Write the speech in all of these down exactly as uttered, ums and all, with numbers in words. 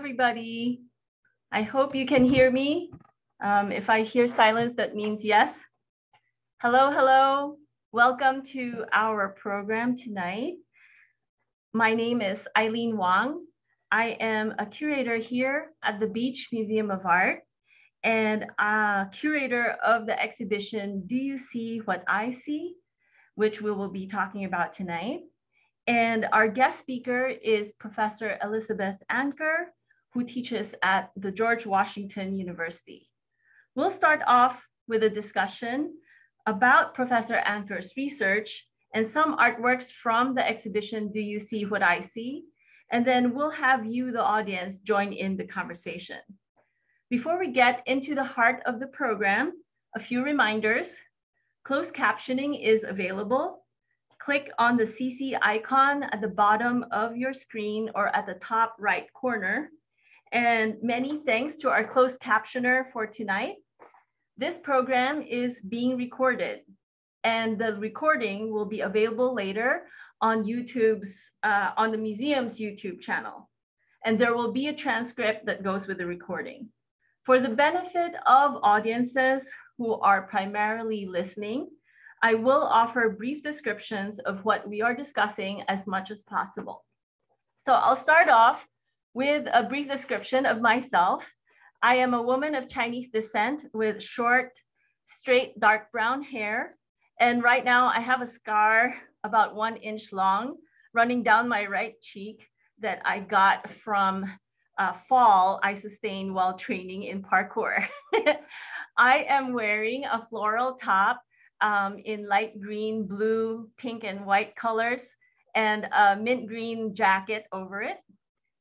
everybody. I hope you can hear me. Um, if I hear silence, that means yes. Hello, hello. Welcome to our program tonight. My name is Aileen Wang. I am a curator here at the Beach Museum of Art and a curator of the exhibition, Do You See What I See?, which we will be talking about tonight. And our guest speaker is Professor Elisabeth Anker, who teaches at the George Washington University. We'll start off with a discussion about Professor Anker's research and some artworks from the exhibition, Do You See What I See? And then we'll have you, the audience, join in the conversation. Before we get into the heart of the program, a few reminders. Closed captioning is available. Click on the C C icon at the bottom of your screen or at the top right corner. And many thanks to our closed captioner for tonight. This program is being recorded, and the recording will be available later on YouTube's, uh, on the museum's YouTube channel. And there will be a transcript that goes with the recording. For the benefit of audiences who are primarily listening, I will offer brief descriptions of what we are discussing as much as possible. So I'll start off with a brief description of myself. I am a woman of Chinese descent with short, straight, dark brown hair. And right now I have a scar about one inch long running down my right cheek that I got from a fall I sustained while training in parkour. I am wearing a floral top um, in light green, blue, pink, and white colors and a mint green jacket over it.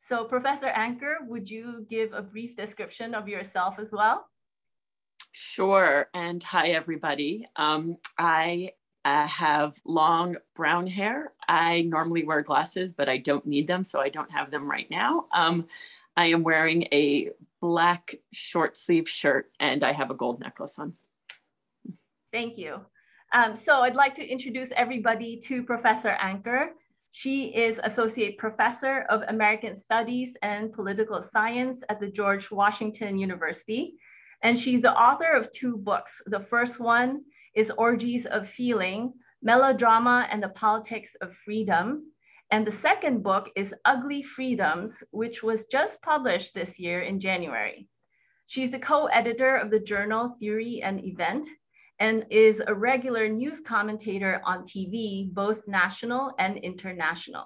So Professor Anker, would you give a brief description of yourself as well? Sure, and hi everybody. Um, I uh, have long brown hair. I normally wear glasses, but I don't need them, so I don't have them right now. Um, I am wearing a black short sleeve shirt and I have a gold necklace on. Thank you. Um, so I'd like to introduce everybody to Professor Anker. She is Associate Professor of American Studies and Political Science at the George Washington University. And she's the author of two books. The first one is Orgies of Feeling: Melodrama and the Politics of Freedom. And the second book is Ugly Freedoms, which was just published this year in January. She's the co-editor of the journal Theory and Event, and is a regular news commentator on T V, both national and international.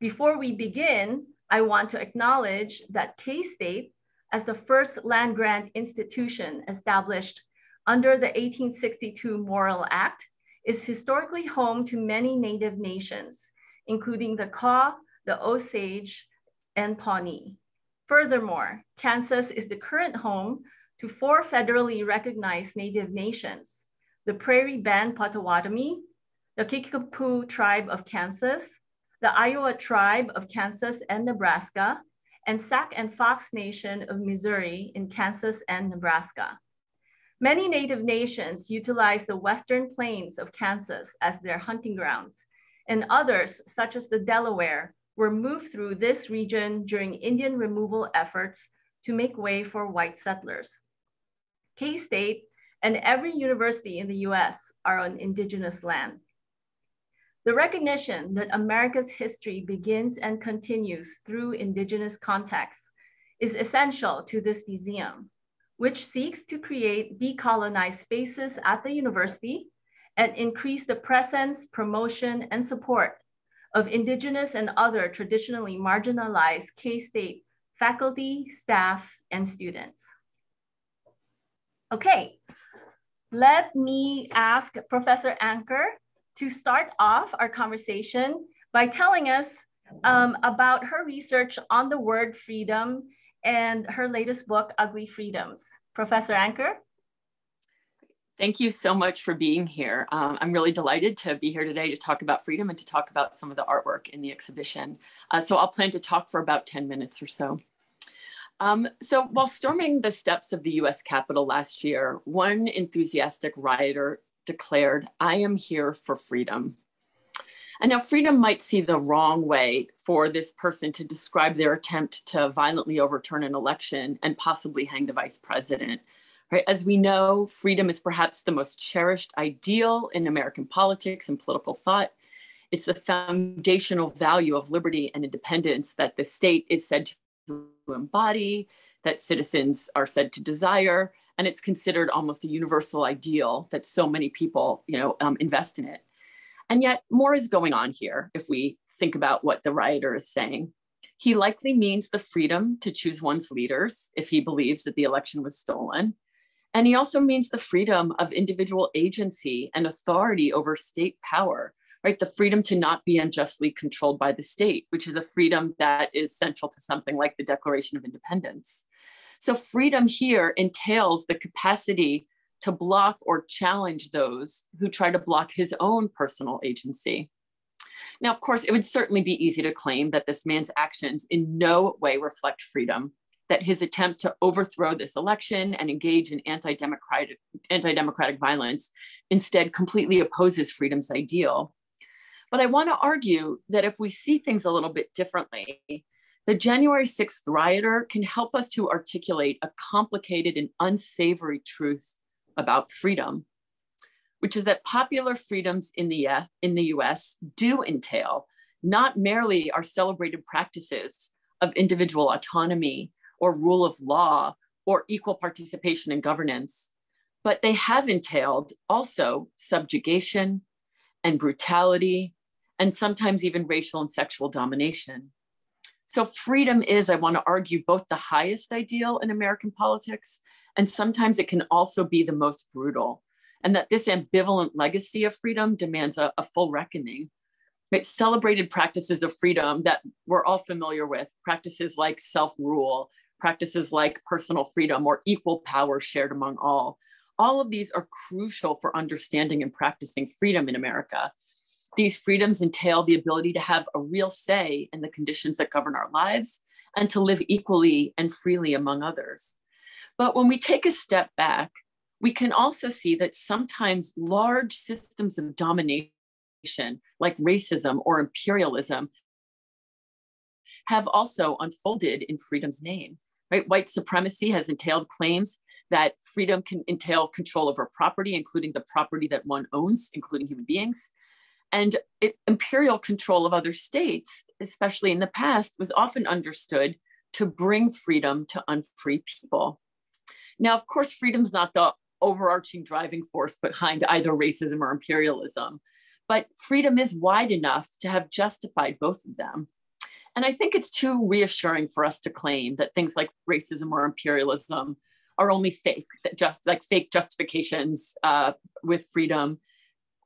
Before we begin, I want to acknowledge that K-State, as the first land-grant institution established under the eighteen sixty-two Morrill Act, is historically home to many Native nations, including the Kaw, the Osage, and Pawnee. Furthermore, Kansas is the current home to four federally recognized Native nations: the Prairie Band Potawatomi, the Kickapoo Tribe of Kansas, the Iowa Tribe of Kansas and Nebraska, and Sac and Fox Nation of Missouri in Kansas and Nebraska. Many Native nations utilize the Western Plains of Kansas as their hunting grounds, and others, such as the Delaware, were moved through this region during Indian removal efforts to make way for white settlers. K-State and every university in the U S are on indigenous land. The recognition that America's history begins and continues through indigenous contexts is essential to this museum, which seeks to create decolonized spaces at the university and increase the presence, promotion, and support of indigenous and other traditionally marginalized K-State faculty, staff, and students. Okay, let me ask Professor Anker to start off our conversation by telling us um, about her research on the word freedom and her latest book, Ugly Freedoms. Professor Anker? Thank you so much for being here. Um, I'm really delighted to be here today to talk about freedom and to talk about some of the artwork in the exhibition. Uh, so I'll plan to talk for about ten minutes or so. Um, so while storming the steps of the U S Capitol last year, one enthusiastic rioter declared, "I am here for freedom." And now freedom might see the wrong way for this person to describe their attempt to violently overturn an election and possibly hang the vice president. Right? As we know, freedom is perhaps the most cherished ideal in American politics and political thought. It's the foundational value of liberty and independence that the state is said to embody, that citizens are said to desire, and it's considered almost a universal ideal that so many people, you know, um, invest in it. And yet more is going on here if we think about what the writer is saying. He likely means the freedom to choose one's leaders if he believes that the election was stolen. And he also means the freedom of individual agency and authority over state power, right? The freedom to not be unjustly controlled by the state, which is a freedom that is central to something like the Declaration of Independence. So freedom here entails the capacity to block or challenge those who try to block his own personal agency. Now, of course, it would certainly be easy to claim that this man's actions in no way reflect freedom, that his attempt to overthrow this election and engage in anti-democratic, anti-democratic violence instead completely opposes freedom's ideal. But I want to argue that if we see things a little bit differently, the January sixth rioter can help us to articulate a complicated and unsavory truth about freedom, which is that popular freedoms in the, in the U S do entail not merely our celebrated practices of individual autonomy or rule of law or equal participation in governance, but they have entailed also subjugation and brutality and sometimes even racial and sexual domination. So freedom is, I want to argue, both the highest ideal in American politics, and sometimes it can also be the most brutal, and that this ambivalent legacy of freedom demands a, a full reckoning. It's celebrated practices of freedom that we're all familiar with, practices like self-rule, practices like personal freedom or equal power shared among all. All of these are crucial for understanding and practicing freedom in America. These freedoms entail the ability to have a real say in the conditions that govern our lives and to live equally and freely among others. But when we take a step back, we can also see that sometimes large systems of domination, like racism or imperialism, have also unfolded in freedom's name, right? White supremacy has entailed claims that freedom can entail control over property, including the property that one owns, including human beings. And it, imperial control of other states, especially in the past, was often understood to bring freedom to unfree people. Now, of course, freedom's not the overarching driving force behind either racism or imperialism, but freedom is wide enough to have justified both of them. And I think it's too reassuring for us to claim that things like racism or imperialism are only fake, that just like fake justifications uh, with freedom,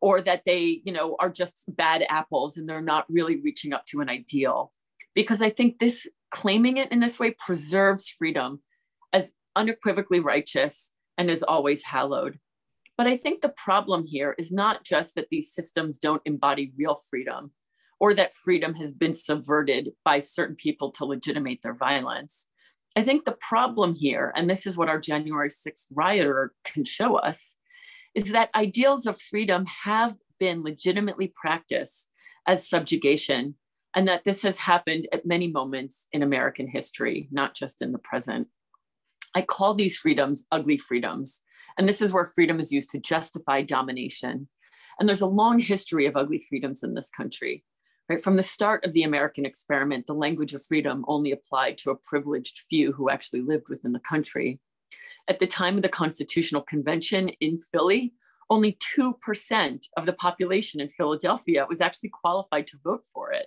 or that they, you know, are just bad apples and they're not really reaching up to an ideal. Because I think this claiming it in this way preserves freedom as unequivocally righteous and as always hallowed. But I think the problem here is not just that these systems don't embody real freedom, or that freedom has been subverted by certain people to legitimate their violence. I think the problem here, and this is what our January sixth rioter can show us, is that ideals of freedom have been legitimately practiced as subjugation, and that this has happened at many moments in American history, not just in the present. I call these freedoms ugly freedoms, and this is where freedom is used to justify domination. And there's a long history of ugly freedoms in this country. Right? From the start of the American experiment, the language of freedom only applied to a privileged few who actually lived within the country. At the time of the Constitutional Convention in Philly, only two percent of the population in Philadelphia was actually qualified to vote for it.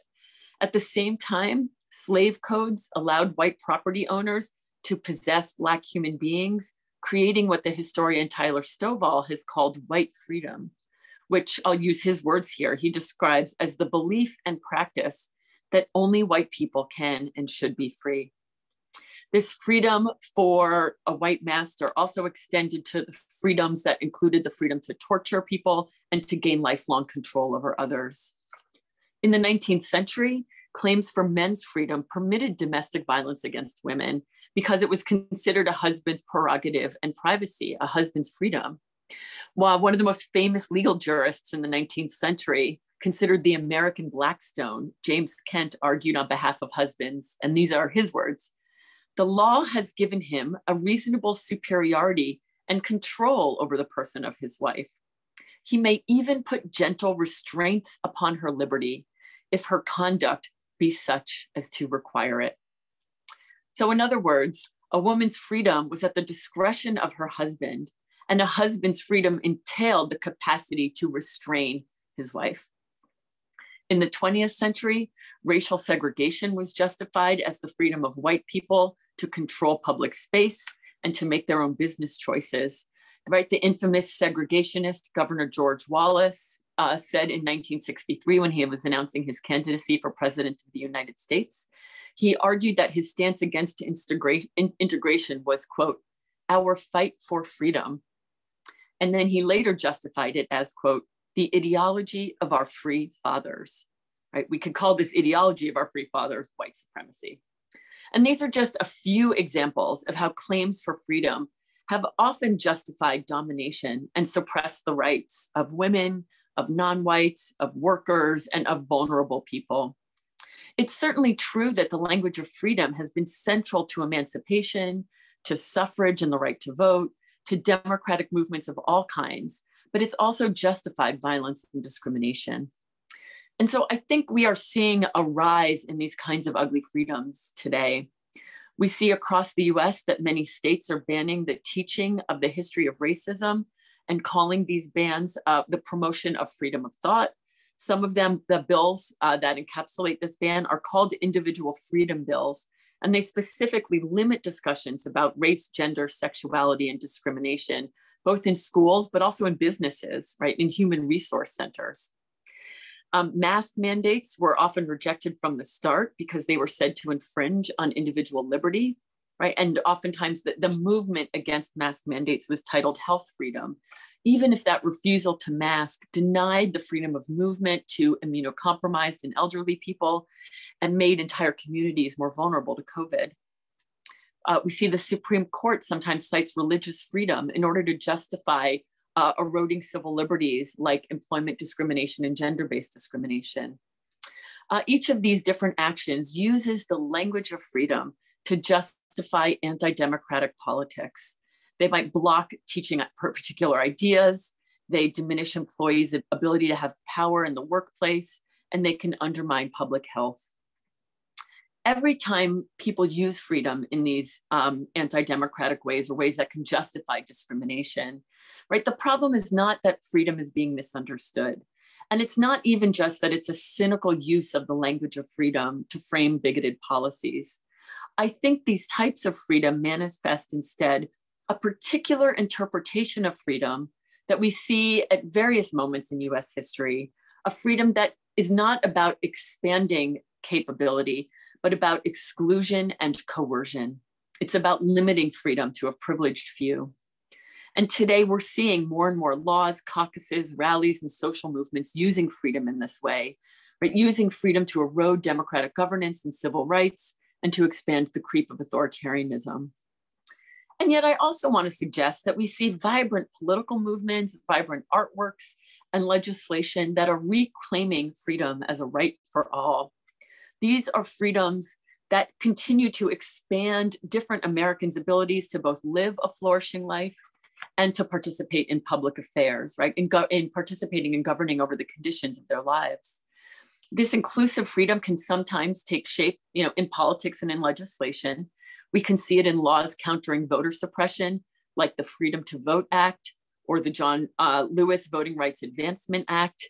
At the same time, slave codes allowed white property owners to possess Black human beings, creating what the historian Tyler Stovall has called white freedom, which I'll use his words here, he describes as the belief and practice that only white people can and should be free. This freedom for a white master also extended to the freedoms that included the freedom to torture people and to gain lifelong control over others. In the nineteenth century, claims for men's freedom permitted domestic violence against women because it was considered a husband's prerogative and privacy, a husband's freedom. While one of the most famous legal jurists in the nineteenth century, considered the American Blackstone, James Kent argued on behalf of husbands, and these are his words, the law has given him a reasonable superiority and control over the person of his wife. He may even put gentle restraints upon her liberty if her conduct be such as to require it. So in other words, a woman's freedom was at the discretion of her husband, and a husband's freedom entailed the capacity to restrain his wife. In the twentieth century, racial segregation was justified as the freedom of white people to control public space and to make their own business choices. Right, the infamous segregationist Governor George Wallace uh, said in nineteen sixty-three, when he was announcing his candidacy for president of the United States, he argued that his stance against integra- integration was, quote, our fight for freedom. And then he later justified it as, quote, the ideology of our free fathers, right? We could call this ideology of our free fathers white supremacy. And these are just a few examples of how claims for freedom have often justified domination and suppressed the rights of women, of non-whites, of workers, and of vulnerable people. It's certainly true that the language of freedom has been central to emancipation, to suffrage and the right to vote, to democratic movements of all kinds, but it's also justified violence and discrimination. And so I think we are seeing a rise in these kinds of ugly freedoms today. We see across the U S that many states are banning the teaching of the history of racism and calling these bans uh, the promotion of freedom of thought. Some of them, the bills uh, that encapsulate this ban are called individual freedom bills, and they specifically limit discussions about race, gender, sexuality, and discrimination, both in schools, but also in businesses, right, in human resource centers. Um, mask mandates were often rejected from the start because they were said to infringe on individual liberty, right? And oftentimes the, the movement against mask mandates was titled health freedom, even if that refusal to mask denied the freedom of movement to immunocompromised and elderly people and made entire communities more vulnerable to COVID. Uh, we see the Supreme Court sometimes cites religious freedom in order to justify Uh, eroding civil liberties like employment discrimination and gender-based discrimination. Uh, each of these different actions uses the language of freedom to justify anti-democratic politics. They might block teaching particular ideas, they diminish employees' ability to have power in the workplace, and they can undermine public health. Every time people use freedom in these um, anti-democratic ways or ways that can justify discrimination, right? The problem is not that freedom is being misunderstood. And it's not even just that it's a cynical use of the language of freedom to frame bigoted policies. I think these types of freedom manifest instead a particular interpretation of freedom that we see at various moments in U S history, a freedom that is not about expanding capability, but about exclusion and coercion. It's about limiting freedom to a privileged few. And today we're seeing more and more laws, caucuses, rallies, and social movements using freedom in this way, right? Using freedom to erode democratic governance and civil rights and to expand the creep of authoritarianism. And yet I also want to suggest that we see vibrant political movements, vibrant artworks, and legislation that are reclaiming freedom as a right for all. These are freedoms that continue to expand different Americans' abilities to both live a flourishing life and to participate in public affairs, right? In, in participating and governing over the conditions of their lives. This inclusive freedom can sometimes take shape, you know, in politics and in legislation. We can see it in laws countering voter suppression, like the Freedom to Vote Act or the John uh, Lewis Voting Rights Advancement Act.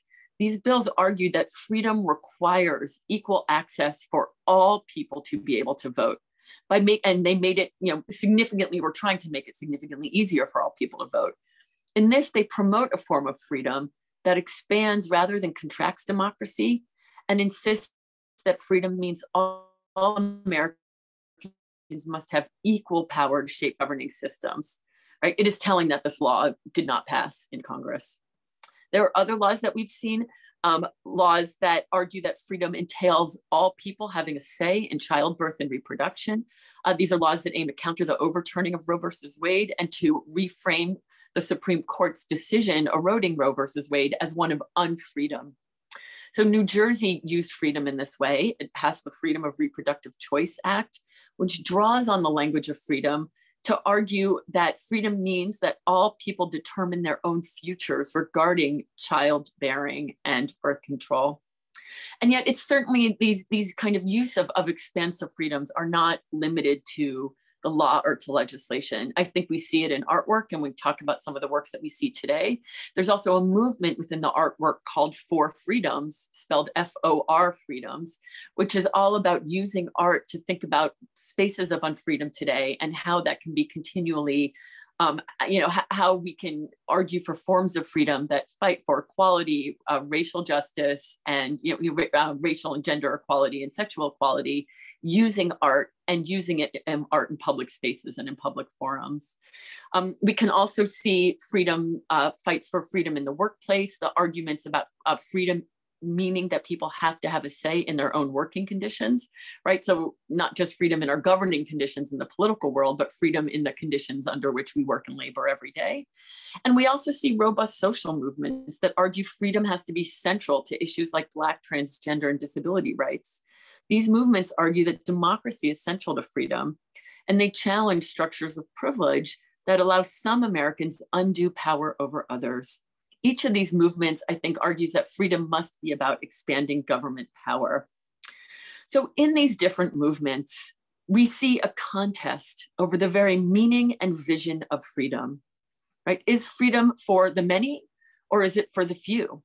These bills argue that freedom requires equal access for all people to be able to vote. By make, and they made it, you know, significantly, we're trying to make it significantly easier for all people to vote. In this, they promote a form of freedom that expands rather than contracts democracy and insists that freedom means all, all Americans must have equal power to shape governing systems, right? It is telling that this law did not pass in Congress. There are other laws that we've seen, um, laws that argue that freedom entails all people having a say in childbirth and reproduction. Uh, these are laws that aim to counter the overturning of Roe versus Wade and to reframe the Supreme Court's decision eroding Roe versus Wade as one of unfreedom. So New Jersey used freedom in this way. It passed the Freedom of Reproductive Choice Act, which draws on the language of freedom to argue that freedom means that all people determine their own futures regarding childbearing and birth control. And yet it's certainly these, these kind of use of, of expansive freedoms are not limited to the law or to legislation. I think we see it in artwork, and we talk about some of the works that we see today. There's also a movement within the artwork called For Freedoms, spelled F O R freedoms, which is all about using art to think about spaces of unfreedom today and how that can be continually, um, you know, how we can argue for forms of freedom that fight for equality, uh, racial justice, and you know, uh, racial and gender equality and sexual equality, using art and using it in art in public spaces and in public forums. Um, we can also see freedom, uh, fights for freedom in the workplace, the arguments about uh, freedom, meaning that people have to have a say in their own working conditions, right? So not just freedom in our governing conditions in the political world, but freedom in the conditions under which we work and labor every day. And we also see robust social movements that argue freedom has to be central to issues like Black, transgender, and disability rights. These movements argue that democracy is central to freedom, and they challenge structures of privilege that allow some Americans undue power over others. Each of these movements, I think, argues that freedom must be about expanding government power. So in these different movements, we see a contest over the very meaning and vision of freedom, right? Is freedom for the many, or is it for the few?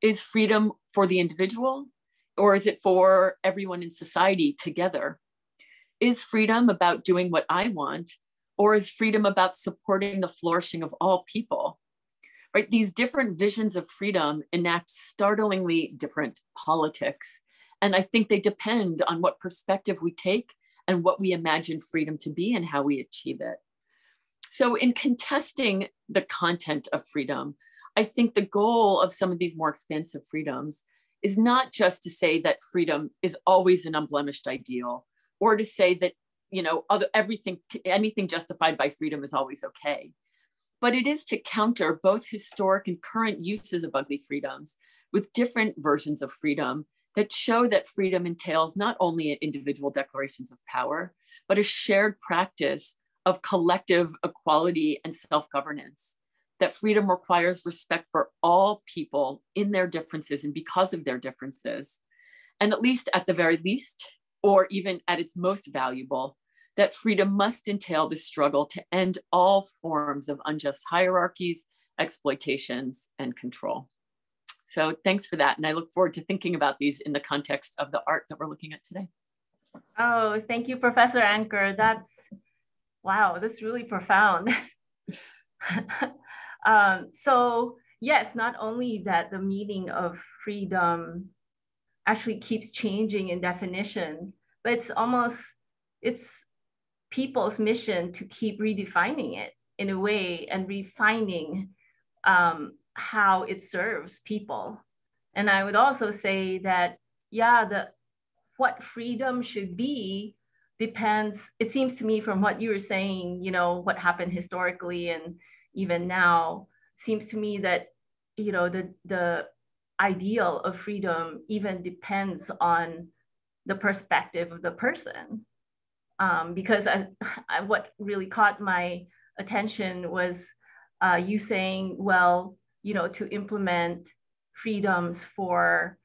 Is freedom for the individual, or is it for everyone in society together? Is freedom about doing what I want, or is freedom about supporting the flourishing of all people? Right? These different visions of freedom enact startlingly different politics. And I think they depend on what perspective we take and what we imagine freedom to be and how we achieve it. So in contesting the content of freedom, I think the goal of some of these more expansive freedoms is not just to say that freedom is always an unblemished ideal, or to say that, you know, other, everything, anything justified by freedom is always okay. But it is to counter both historic and current uses of ugly freedoms with different versions of freedom that show that freedom entails not only individual declarations of power, but a shared practice of collective equality and self-governance. That freedom requires respect for all people in their differences and because of their differences. And at least at the very least, or even at its most valuable, that freedom must entail the struggle to end all forms of unjust hierarchies, exploitations, and control. So thanks for that. And I look forward to thinking about these in the context of the art that we're looking at today. Oh, thank you, Professor Anker. That's, wow, that's really profound. Um, so yes, not only that the meaning of freedom actually keeps changing in definition, but it's almost, it's people's mission to keep redefining it in a way and refining um, how it serves people. And I would also say that, yeah, the what freedom should be depends, it seems to me from what you were saying, you know, what happened historically and even now, seems to me that, you know, the, the ideal of freedom even depends on the perspective of the person. Um, because I, I, what really caught my attention was uh, you saying, well, you know, to implement freedoms for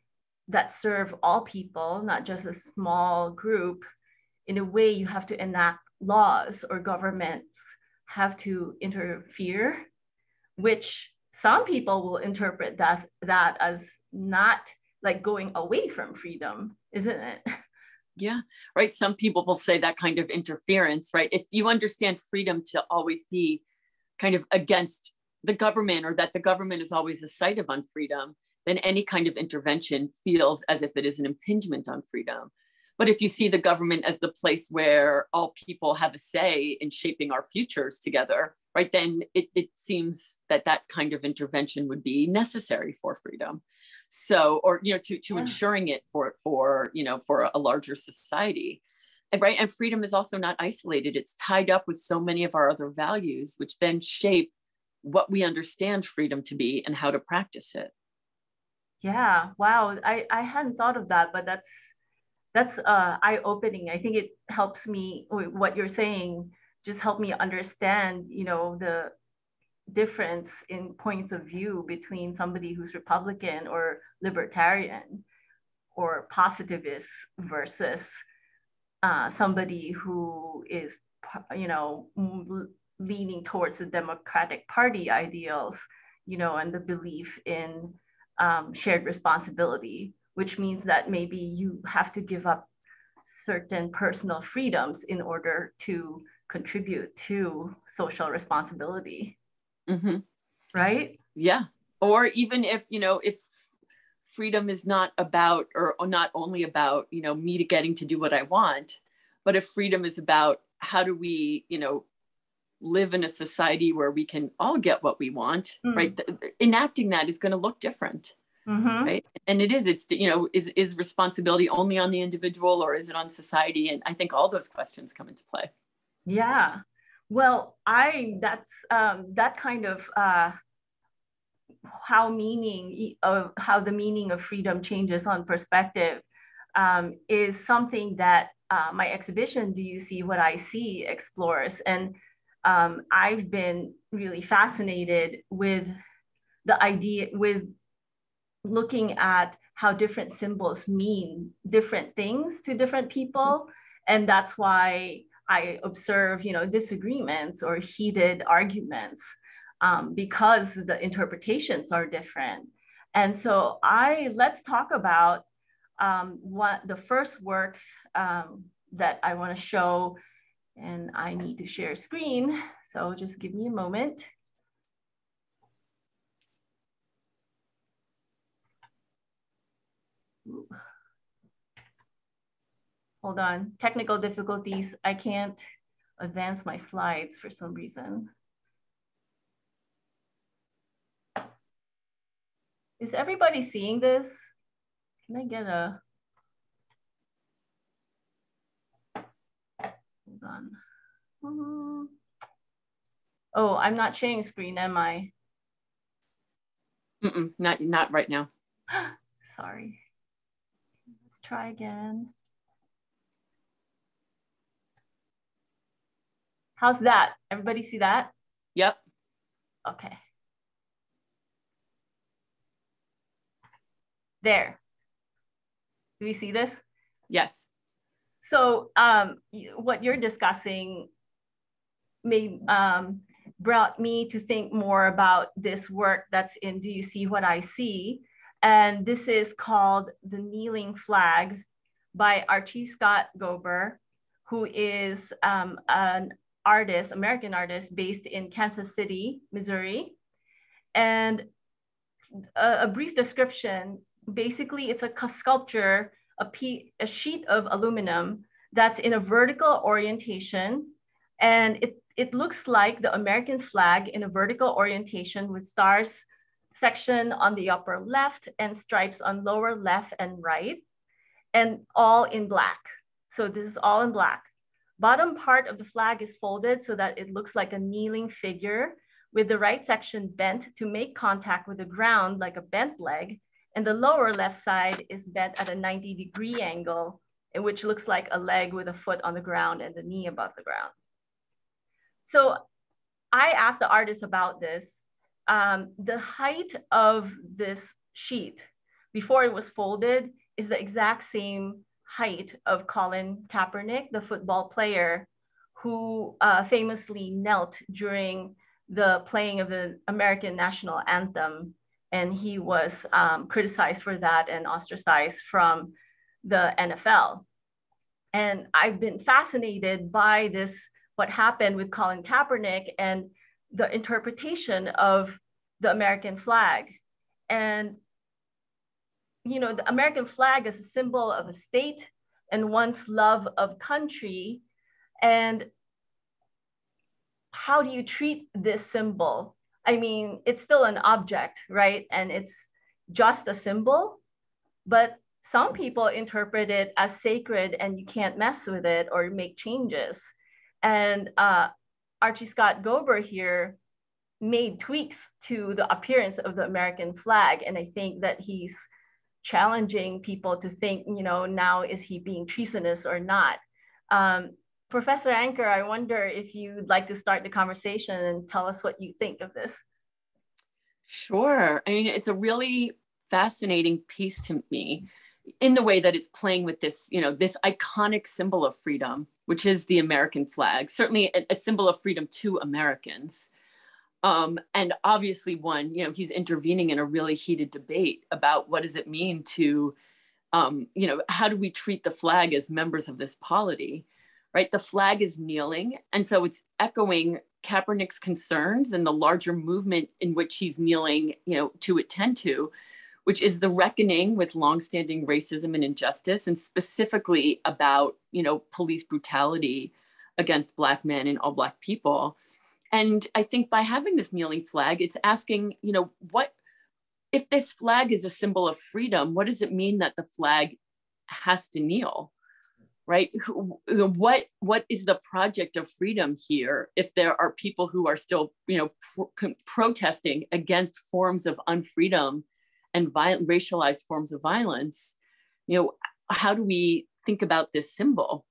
that serve all people, not just a small group, in a way you have to enact laws or governments have to interfere, which some people will interpret that, that as not like going away from freedom, isn't it? Yeah, right. Some people will say that kind of interference, right? If you understand freedom to always be kind of against the government, or that the government is always a site of unfreedom, then any kind of intervention feels as if it is an impingement on freedom. But if you see the government as the place where all people have a say in shaping our futures together, right, then it, it seems that that kind of intervention would be necessary for freedom. So, or, you know, to, to yeah. ensuring it for, for, you know, for a larger society, and, right? And freedom is also not isolated. It's tied up with so many of our other values, which then shape what we understand freedom to be and how to practice it. Yeah, wow. I, I hadn't thought of that, but that's that's uh, eye-opening. I think it helps me, what you're saying, just help me understand, you know, the difference in points of view between somebody who's Republican or libertarian or positivist versus uh, somebody who is, you know, leaning towards the Democratic Party ideals, you know, and the belief in um, shared responsibility, which means that maybe you have to give up certain personal freedoms in order to contribute to social responsibility, mm-hmm. right? Yeah, or even if, you know, if freedom is not about, or not only about, you know, me getting to do what I want, but if freedom is about how do we, you know, live in a society where we can all get what we want, mm. right? The, enacting that is going to look different, mm-hmm. right? And it is, it's, you know, is, is responsibility only on the individual or is it on society? And I think all those questions come into play. Yeah, well, I, that's, um, that kind of, uh, how meaning of, how the meaning of freedom changes on perspective um, is something that uh, my exhibition, Do You See What I See?, explores. And Um, I've been really fascinated with the idea, with looking at how different symbols mean different things to different people. And that's why I observe, you know, disagreements or heated arguments um, because the interpretations are different. And so I, let's talk about um, what the first work um, that I want to show. And I need to share screen, so just give me a moment. Ooh. Hold on, technical difficulties. I can't advance my slides for some reason. Is everybody seeing this? Can I get a... Hold on. Mm-hmm. Oh, I'm not sharing screen, am I? Mm-mm, not, not right now. Sorry. Let's try again. How's that? Everybody see that? Yep. Okay. There. Do we see this? Yes. So um, what you're discussing may, um, brought me to think more about this work that's in Do You See What I See? And this is called The Kneeling Flag by Archie Scott Gober, who is um, an artist, American artist based in Kansas City, Missouri. And a, a brief description, basically it's a sculpture, A, pe a sheet of aluminum that's in a vertical orientation. And it, it looks like the American flag in a vertical orientation with stars section on the upper left and stripes on lower left and right, and all in black. So this is all in black. Bottom part of the flag is folded so that it looks like a kneeling figure with the right section bent to make contact with the ground like a bent leg. And the lower left side is bent at a ninety degree angle, which looks like a leg with a foot on the ground and the knee above the ground. So I asked the artist about this. Um, the height of this sheet before it was folded is the exact same height of Colin Kaepernick, the football player who uh, famously knelt during the playing of the American national anthem. And he was um, criticized for that and ostracized from the N F L. And I've been fascinated by this, what happened with Colin Kaepernick and the interpretation of the American flag. And, you know, the American flag is a symbol of a state and one's love of country. And how do you treat this symbol? I mean, it's still an object, right? And it's just a symbol, but some people interpret it as sacred and you can't mess with it or make changes. And uh, Archie Scott Gober here made tweaks to the appearance of the American flag. And I think that he's challenging people to think, you know, now is he being treasonous or not? Um, Professor Anker, I wonder if you'd like to start the conversation and tell us what you think of this. Sure. I mean, it's a really fascinating piece to me in the way that it's playing with this, you know, this iconic symbol of freedom, which is the American flag, certainly a, a symbol of freedom to Americans. Um, and obviously one, you know, he's intervening in a really heated debate about what does it mean to, um, you know, how do we treat the flag as members of this polity, right? The flag is kneeling. And so it's echoing Kaepernick's concerns and the larger movement in which he's kneeling, you know, to attend to, which is the reckoning with longstanding racism and injustice, and specifically about, you know, police brutality against Black men and all Black people. And I think by having this kneeling flag, it's asking, you know, what, if this flag is a symbol of freedom, what does it mean that the flag has to kneel, right? What, what is the project of freedom here if there are people who are still, you know, pro protesting against forms of unfreedom and violent, racialized forms of violence? You know, how do we think about this symbol?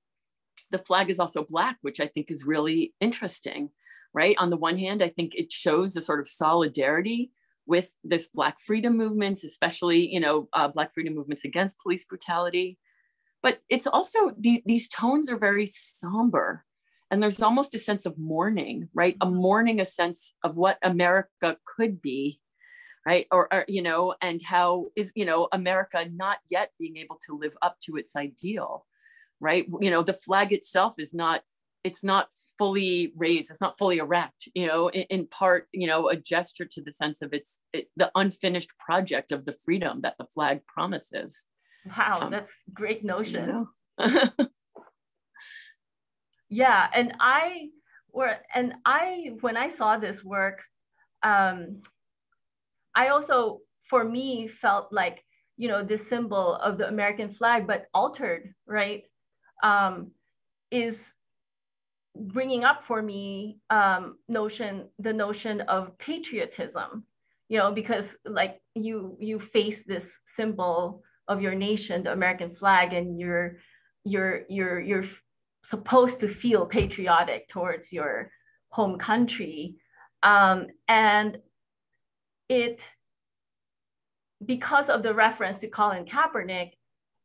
The flag is also Black, which I think is really interesting, right? On the one hand, I think it shows a sort of solidarity with this Black freedom movements, especially, you know, uh, Black freedom movements against police brutality. But it's also, the, these tones are very somber, and there's almost a sense of mourning, right? A mourning, a sense of what America could be, right? Or, or, you know, and how is, you know, America not yet being able to live up to its ideal, right? You know, the flag itself is not, it's not fully raised, it's not fully erect, you know, in, in part, you know, a gesture to the sense of its, it, the unfinished project of the freedom that the flag promises. Wow, um, that's a great notion. You know? Yeah, and I, were, and I, when I saw this work, um, I also, for me, felt like, you know, this symbol of the American flag, but altered, right, um, is bringing up for me um, notion, the notion of patriotism, you know, because like you, you face this symbol of your nation, the American flag, and you're, you're, you're, you're supposed to feel patriotic towards your home country. Um, and it, because of the reference to Colin Kaepernick,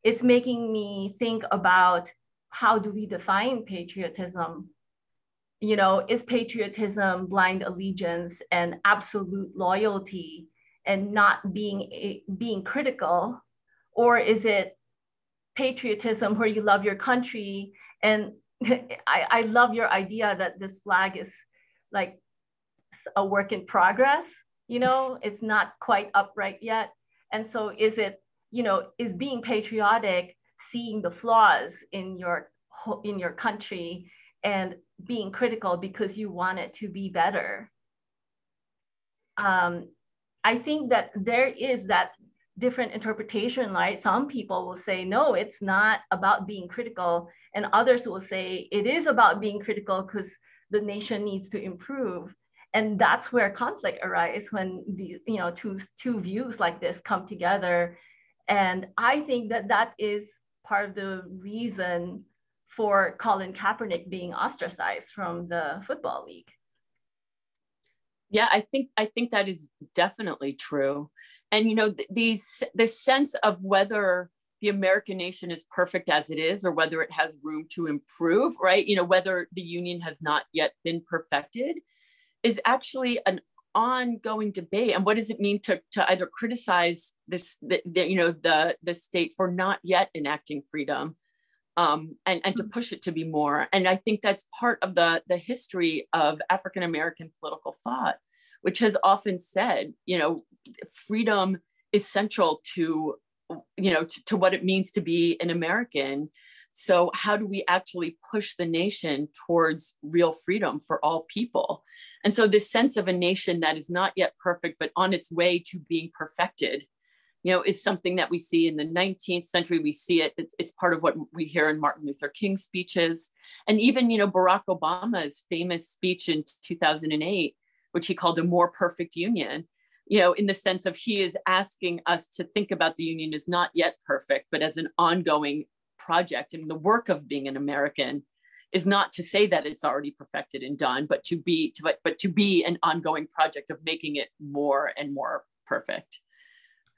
it's making me think about how do we define patriotism? You know, is patriotism blind allegiance and absolute loyalty and not being, being critical? Or is it patriotism where you love your country? And I, I love your idea that this flag is like a work in progress. You know, it's not quite upright yet. And so is it, you know, is being patriotic seeing the flaws in your, in your country and being critical because you want it to be better? Um, I think that there is that different interpretation, right? Some people will say, no, it's not about being critical. And others will say it is about being critical because the nation needs to improve. And that's where conflict arises, when the, you know, two, two views like this come together. And I think that that is part of the reason for Colin Kaepernick being ostracized from the football league. Yeah, I think, I think that is definitely true. And, you know, th these, this sense of whether the American nation is perfect as it is, or whether it has room to improve, right? You know, whether the union has not yet been perfected, is actually an ongoing debate. And what does it mean to, to either criticize this, the, the, you know, the, the state for not yet enacting freedom, um, and, and to push it to be more? And I think that's part of the, the history of African-American political thought, which has often said, you know, freedom is central to, you know, to, to what it means to be an American. So how do we actually push the nation towards real freedom for all people? And so this sense of a nation that is not yet perfect, but on its way to being perfected, you know, is something that we see in the nineteenth century. We see it, it's, it's part of what we hear in Martin Luther King's speeches. And even, you know, Barack Obama's famous speech in two thousand eight, which he called a more perfect union, you know, in the sense of he is asking us to think about the Union as not yet perfect, but as an ongoing project. And the work of being an American is not to say that it's already perfected and done, but to be, to, but to be an ongoing project of making it more and more perfect.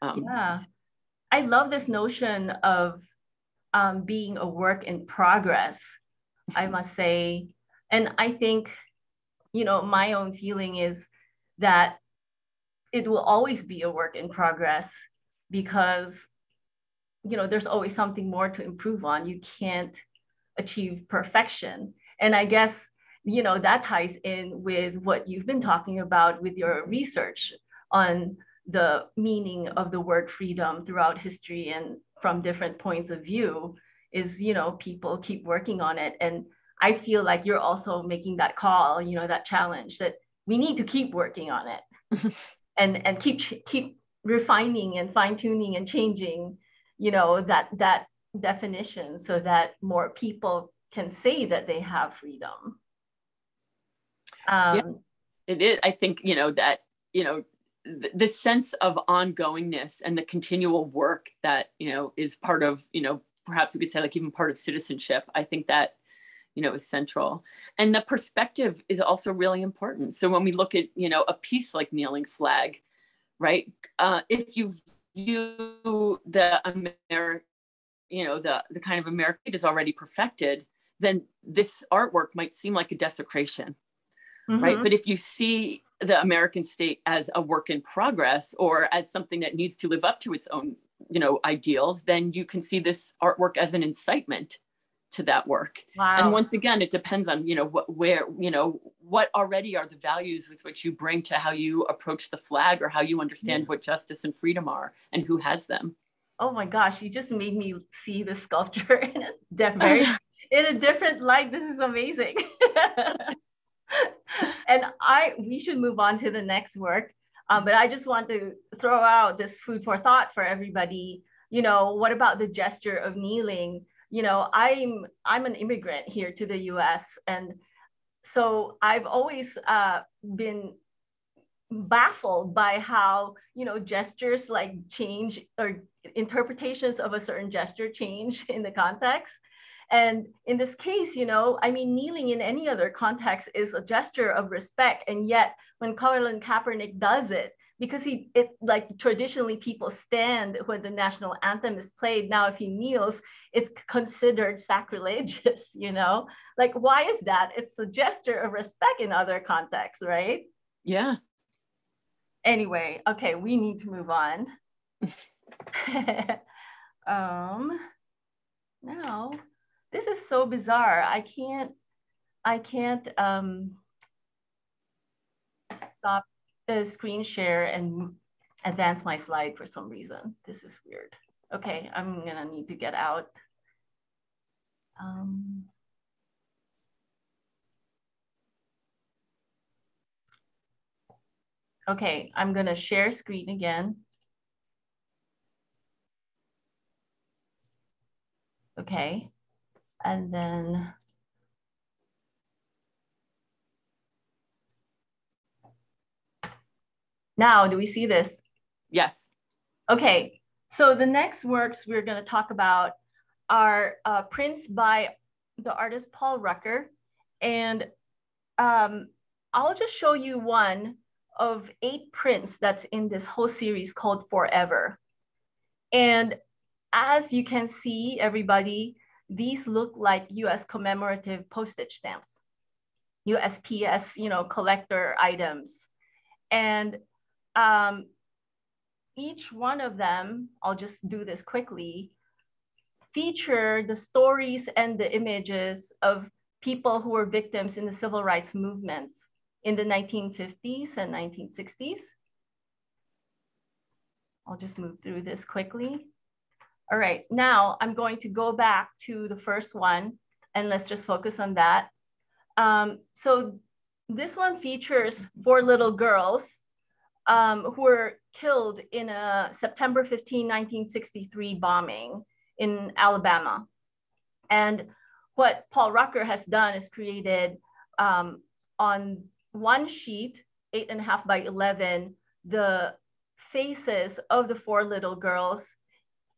Um, yeah, I love this notion of um, being a work in progress, I must say. And I think, you know, my own feeling is that it will always be a work in progress because, you know, there's always something more to improve on. You can't achieve perfection. And I guess, you know, that ties in with what you've been talking about with your research on the meaning of the word freedom throughout history and from different points of view is, you know, people keep working on it. And I feel like you're also making that call, you know, that challenge that we need to keep working on it and, and keep, keep refining and fine tuning and changing, you know, that, that definition so that more people can say that they have freedom. Um, yeah, it is. I think, you know, that, you know, th the sense of ongoingness and the continual work that, you know, is part of, you know, perhaps we could say like even part of citizenship. I think that, you know, is central. And the perspective is also really important. So when we look at, you know, a piece like Kneeling Flag, right? Uh, if you view the American, you know, the, the kind of America is already perfected, then this artwork might seem like a desecration, mm-hmm. right? But if you see the American state as a work in progress or as something that needs to live up to its own, you know, ideals, then you can see this artwork as an incitement to that work. Wow. And once again, it depends on, you know, what, where, you know, what already are the values with which you bring to how you approach the flag or how you understand mm-hmm. what justice and freedom are and who has them. Oh my gosh, you just made me see the sculpture in a, very, in a different light. This is amazing. And I, we should move on to the next work. Um, but I just want to throw out this food for thought for everybody. You know, what about the gesture of kneeling? You know, I'm, I'm an immigrant here to the U S. And so I've always uh, been baffled by how, you know, gestures like change or interpretations of a certain gesture change in the context. And in this case, you know, I mean, kneeling in any other context is a gesture of respect. And yet when Colin Kaepernick does it, because he, it like traditionally people stand when the national anthem is played. Now, if he kneels, it's considered sacrilegious, you know, like, why is that? It's a gesture of respect in other contexts, right? Yeah. Anyway, okay, we need to move on. um, now, this is so bizarre. I can't, I can't um, stop the screen share and advance my slide for some reason. This is weird. Okay, I'm gonna need to get out. Um, Okay, I'm gonna share screen again. Okay, and then. Now, do we see this? Yes. Okay, so the next works we're gonna talk about are uh, prints by the artist Paul Rucker. And um, I'll just show you one of eight prints that's in this whole series called Forever. And as you can see, everybody, these look like U S commemorative postage stamps, U S P S, you know, collector items. And um, each one of them, I'll just do this quickly, feature the stories and the images of people who were victims in the civil rights movements in the nineteen fifties and nineteen sixties. I'll just move through this quickly. All right, now I'm going to go back to the first one and let's just focus on that. Um, so this one features four little girls um, who were killed in a September fifteenth, nineteen sixty-three bombing in Alabama. And what Paul Rucker has done is created um, on one sheet, eight and a half by eleven, the faces of the four little girls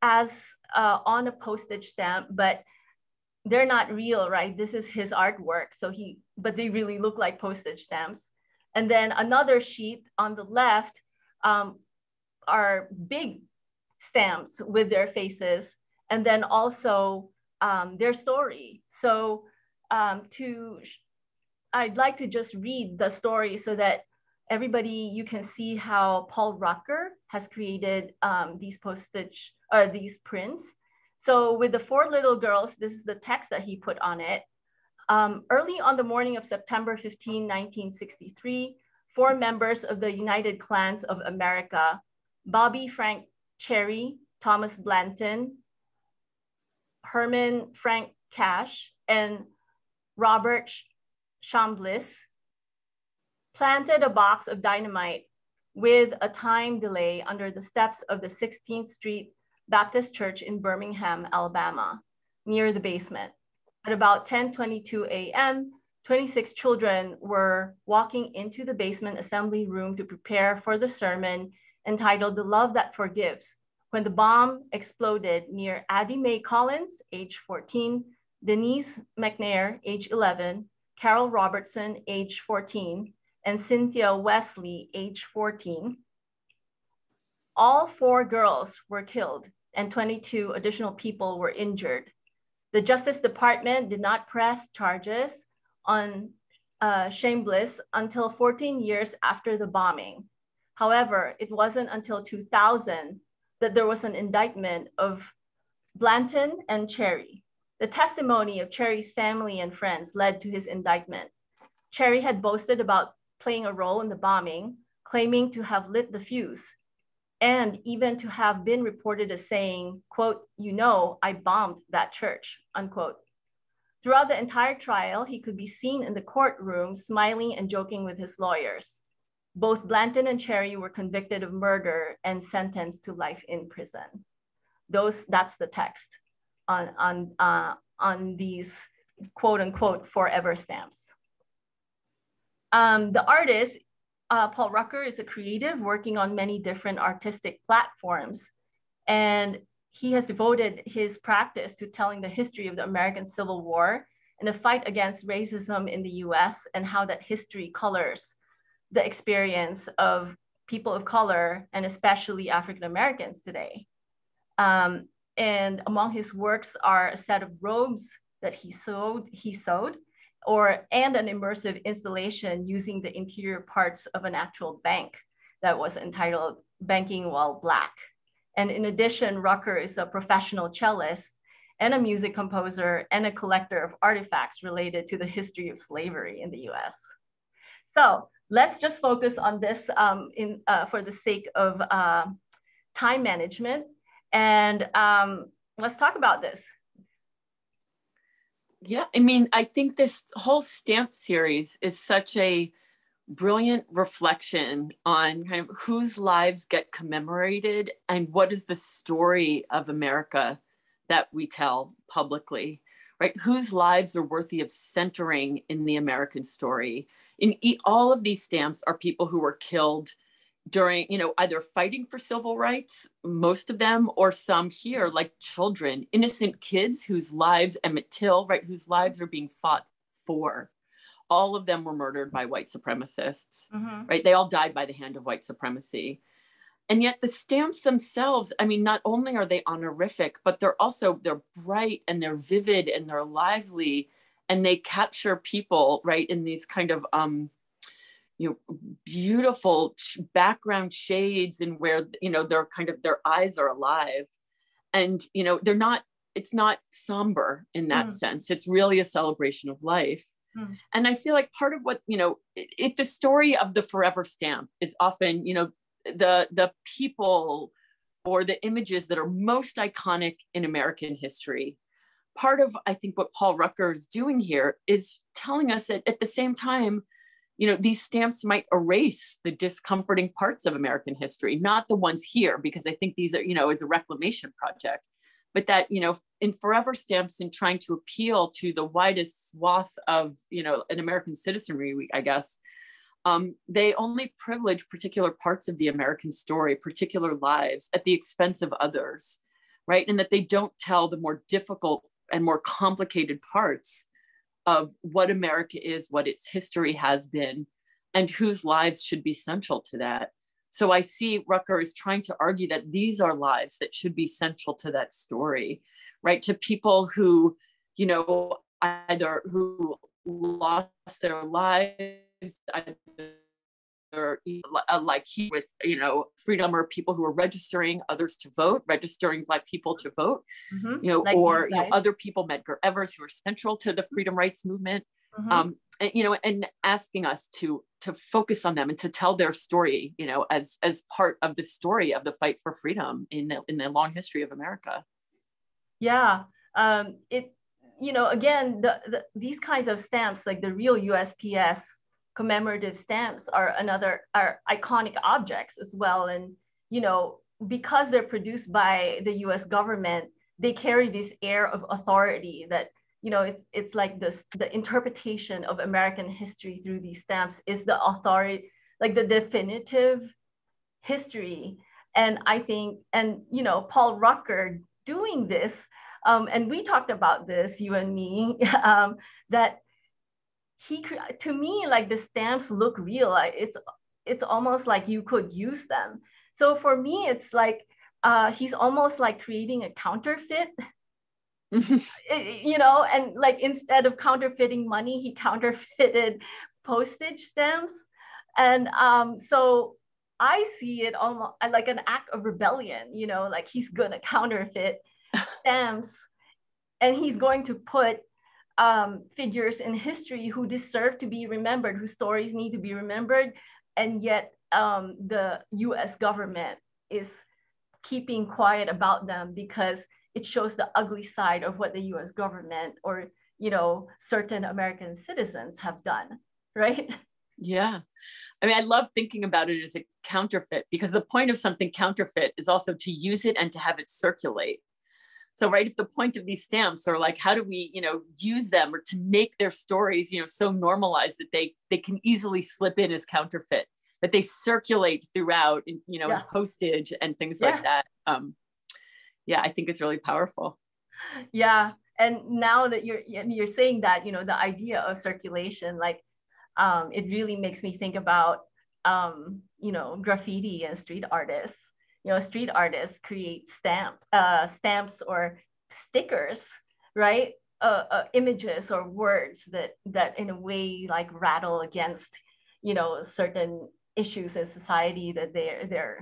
as uh, on a postage stamp, but they're not real, right? This is his artwork. So he, but they really look like postage stamps. And then another sheet on the left um, are big stamps with their faces. And then also um, their story. So um, to, I'd like to just read the story so that everybody, you can see how Paul Rucker has created um, these postage, or these prints. So with the four little girls, this is the text that he put on it. Um, early on the morning of September fifteenth, nineteen sixty-three, four members of the United Clans of America, Bobby Frank Cherry, Thomas Blanton, Herman Frank Cash, and Robert Chambliss, planted a box of dynamite with a time delay under the steps of the sixteenth Street Baptist Church in Birmingham, Alabama, near the basement. At about ten twenty-two a m, twenty-six children were walking into the basement assembly room to prepare for the sermon entitled The Love That Forgives, when the bomb exploded near Addie Mae Collins, age fourteen, Denise McNair, age eleven, Carol Robertson, age fourteen, and Cynthia Wesley, age fourteen. All four girls were killed and twenty-two additional people were injured. The Justice Department did not press charges on uh, Chambliss until fourteen years after the bombing. However, it wasn't until two thousand that there was an indictment of Blanton and Cherry. The testimony of Cherry's family and friends led to his indictment. Cherry had boasted about playing a role in the bombing, claiming to have lit the fuse, and even to have been reported as saying, quote, you know, I bombed that church, unquote. Throughout the entire trial, he could be seen in the courtroom smiling and joking with his lawyers. Both Blanton and Cherry were convicted of murder and sentenced to life in prison. Those, that's the text on, on, uh, on these quote unquote forever stamps. Um, the artist, Uh, Paul Rucker, is a creative working on many different artistic platforms, and he has devoted his practice to telling the history of the American Civil War and the fight against racism in the U S and how that history colors the experience of people of color and especially African Americans today. Um, and among his works are a set of robes that he sewed, he sewed Or, and an immersive installation using the interior parts of an actual bank that was entitled Banking While Black. And in addition, Rucker is a professional cellist and a music composer and a collector of artifacts related to the history of slavery in the U S. So let's just focus on this um, in, uh, for the sake of uh, time management. And um, let's talk about this. Yeah, I mean, I think this whole stamp series is such a brilliant reflection on kind of whose lives get commemorated and what is the story of America that we tell publicly, right? Whose lives are worthy of centering in the American story? In e all of these stamps are people who were killed during, you know, either fighting for civil rights, most of them, or some here, like children, innocent kids whose lives, Emmett Till, right, whose lives are being fought for. All of them were murdered by white supremacists, mm-hmm. right? They all died by the hand of white supremacy. And yet the stamps themselves, I mean, not only are they honorific, but they're also, they're bright and they're vivid and they're lively and they capture people, right, in these kind of, um, you know, beautiful background shades, and where, you know, they're kind of, their eyes are alive, and, you know, they're not, it's not somber in that mm. sense. It's really a celebration of life. Mm. And I feel like part of what, you know, it, it, the story of the forever stamp is often, you know, the, the people or the images that are most iconic in American history. Part of, I think, what Paul Rucker is doing here is telling us that at the same time, you know, these stamps might erase the discomforting parts of American history, not the ones here, because I think these are, you know, is a reclamation project, but that, you know, in forever stamps and trying to appeal to the widest swath of, you know, an American citizenry, I guess, Um, they only privilege particular parts of the American story, particular lives at the expense of others, right? And that they don't tell the more difficult and more complicated parts of what America is, what its history has been, and whose lives should be central to that. So I see Rucker is trying to argue that these are lives that should be central to that story, right? To people who, you know, either who lost their lives, either like he with, you know, freedom, or people who are registering others to vote, registering Black people to vote, mm-hmm. you know, like or you know, other people, Medgar Evers, who are central to the freedom rights movement, mm-hmm. um, and, you know, and asking us to to focus on them and to tell their story, you know, as as part of the story of the fight for freedom in the, in the long history of America. Yeah, um, it, you know, again, the, the, these kinds of stamps, like the real U S P S commemorative stamps, are another are iconic objects as well. And, you know, because they're produced by the U S government, they carry this air of authority that, you know, it's it's like this, the interpretation of American history through these stamps is the authority, like the definitive history. And I think, and, you know, Paul Rucker doing this, um, and we talked about this, you and me, um, that he, to me, like the stamps look real. It's, it's almost like you could use them. So for me, it's like, uh, he's almost like creating a counterfeit, you know, and like instead of counterfeiting money, he counterfeited postage stamps. And um, so I see it almost like an act of rebellion, you know, like he's gonna counterfeit stamps and he's going to put um, figures in history who deserve to be remembered, whose stories need to be remembered. And yet um, the U S government is keeping quiet about them because it shows the ugly side of what the U S government or, you know, certain American citizens have done, right? Yeah. I mean, I love thinking about it as a counterfeit, because the point of something counterfeit is also to use it and to have it circulate. So, right, if the point of these stamps are like, how do we, you know, use them or to make their stories, you know, so normalized that they, they can easily slip in as counterfeit, that they circulate throughout, in, you know, yeah. in postage and things yeah. like that. Um, yeah, I think it's really powerful. Yeah. And now that you're, you're saying that, you know, the idea of circulation, like, Um, it really makes me think about, um, you know, graffiti and street artists. You know, street artists create stamp, uh, stamps or stickers, right? Uh, uh, images or words that that in a way like rattle against, you know, certain issues in society that they're they're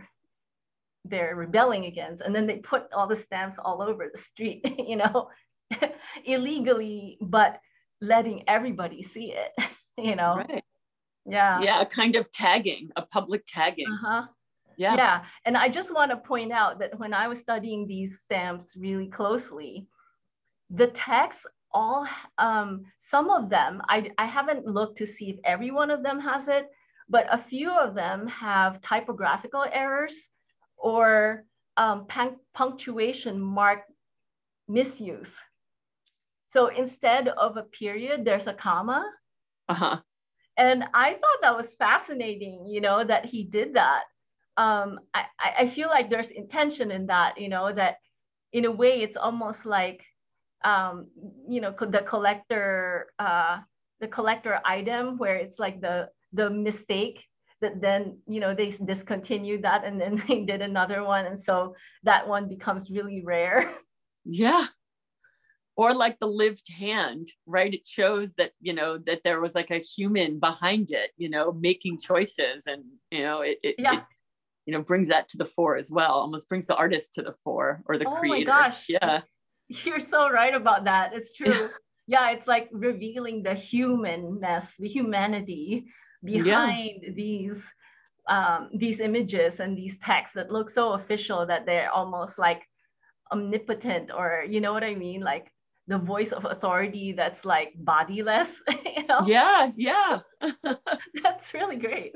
they're rebelling against, and then they put all the stamps all over the street, you know, illegally, but letting everybody see it. You know, right. yeah, yeah, a kind of tagging, a public tagging. Uh-huh. Yeah, yeah. And I just want to point out that when I was studying these stamps really closely, the texts all, um, some of them, I I haven't looked to see if every one of them has it, but a few of them have typographical errors or um, punctuation mark misuse. So instead of a period, there's a comma. Uh-huh. And I thought that was fascinating, you know, that he did that. Um, I, I feel like there's intention in that, you know, that in a way it's almost like, um, you know, the collector, uh, the collector item, where it's like the, the mistake that then, you know, they discontinued that and then they did another one. And so that one becomes really rare. Yeah. Or like the lived hand, right? It shows that, you know, that there was like a human behind it, you know, making choices, and, you know, it, it, yeah. it you know, brings that to the fore as well. Almost brings the artist to the fore, or the oh creator. Oh my gosh. Yeah. You're so right about that. It's true. Yeah. It's like revealing the humanness, the humanity behind yeah. these, um, these images and these texts that look so official that they're almost like omnipotent, or, you know what I mean? Like, the voice of authority that's like bodiless, you know? Yeah, yeah. That's really great.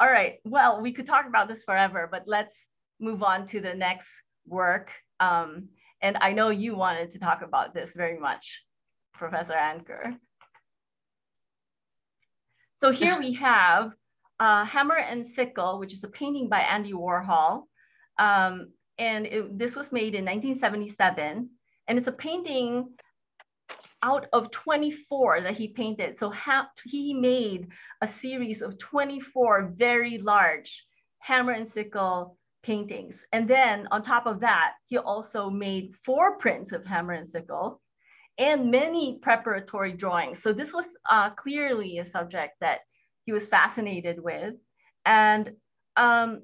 All right, well, we could talk about this forever, but let's move on to the next work. Um, and I know you wanted to talk about this very much, Professor Anker. So here we have uh, Hammer and Sickle, which is a painting by Andy Warhol. Um, and it, this was made in nineteen seventy-seven. And it's a painting out of twenty-four that he painted. So ha he made a series of twenty-four very large Hammer and Sickle paintings. And then on top of that, he also made four prints of Hammer and Sickle and many preparatory drawings. So this was uh, clearly a subject that he was fascinated with. And um,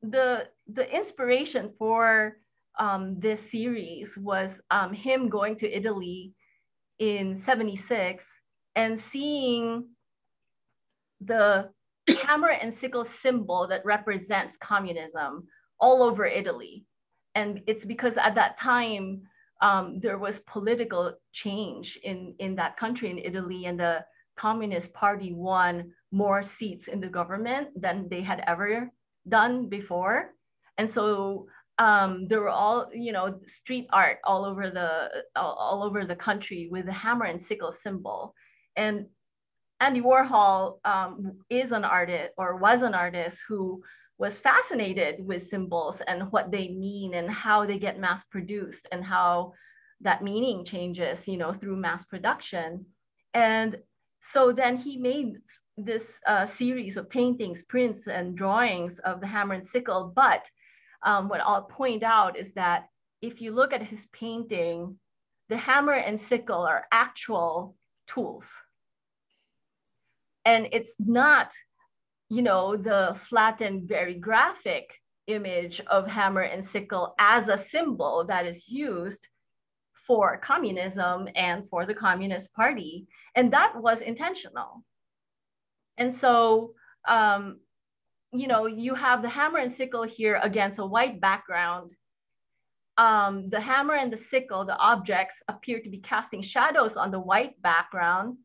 the, the inspiration for um, this series was um, him going to Italy in seventy-six and seeing the hammer and sickle symbol that represents communism all over Italy. And it's because at that time, um, there was political change in, in that country, in Italy, and the Communist Party won more seats in the government than they had ever done before. And so um, there were all, you know, street art all over the, all over the country with the hammer and sickle symbol. And Andy Warhol um, is an artist, or was an artist, who was fascinated with symbols and what they mean and how they get mass produced and how that meaning changes, you know, through mass production. And so then he made this uh, series of paintings, prints, and drawings of the hammer and sickle. But um, what I'll point out is that if you look at his painting, the hammer and sickle are actual tools. And it's not, you know, the flattened, very graphic image of hammer and sickle as a symbol that is used for communism and for the Communist Party. And that was intentional. And so, um, you know, you have the hammer and sickle here against a white background. Um, the hammer and the sickle, the objects, appear to be casting shadows on the white background.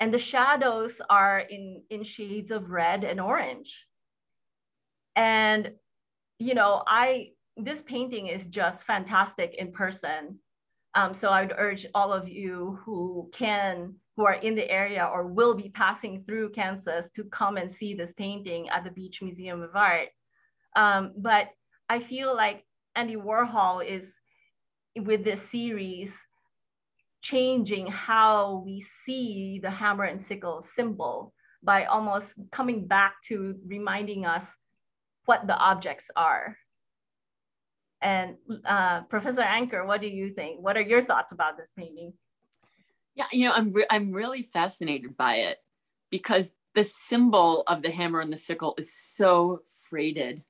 And the shadows are in, in shades of red and orange. And, you know, I, this painting is just fantastic in person. Um, so I would urge all of you who can, who are in the area or will be passing through Kansas, to come and see this painting at the Beach Museum of Art. Um, but I feel like Andy Warhol is, with this series, changing how we see the hammer and sickle symbol by almost coming back to reminding us what the objects are. And uh, Professor Anker, what do you think? What are your thoughts about this painting? Yeah, you know, I'm, re I'm really fascinated by it, because the symbol of the hammer and the sickle is so freighted,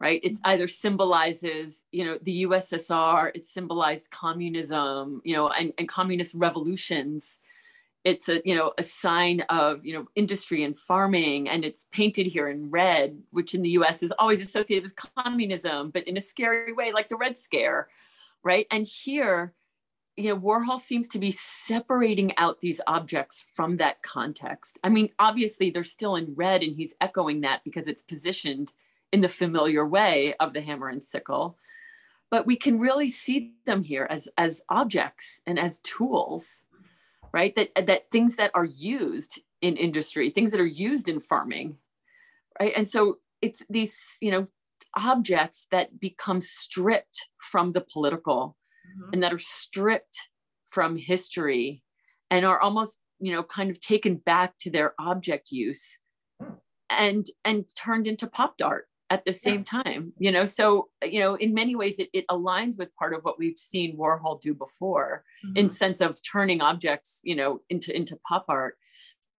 right? It either symbolizes, you know, the U S S R, it symbolized communism, you know, and, and communist revolutions. It's a, you know, a sign of, you know, industry and farming, and it's painted here in red, which in the U S is always associated with communism, but in a scary way, like the Red Scare, right? And here, you know, Warhol seems to be separating out these objects from that context. I mean, obviously they're still in red, and he's echoing that because it's positioned in the familiar way of the hammer and sickle, but we can really see them here as, as objects and as tools, right? That, that things that are used in industry, things that are used in farming, right? And so it's these, you know, objects that become stripped from the political, mm-hmm. and that are stripped from history, and are almost, you know, kind of taken back to their object use and, and turned into pop art at the same yeah. time, you know? So, you know, in many ways it, it aligns with part of what we've seen Warhol do before, mm-hmm. in sense of turning objects, you know, into, into pop art.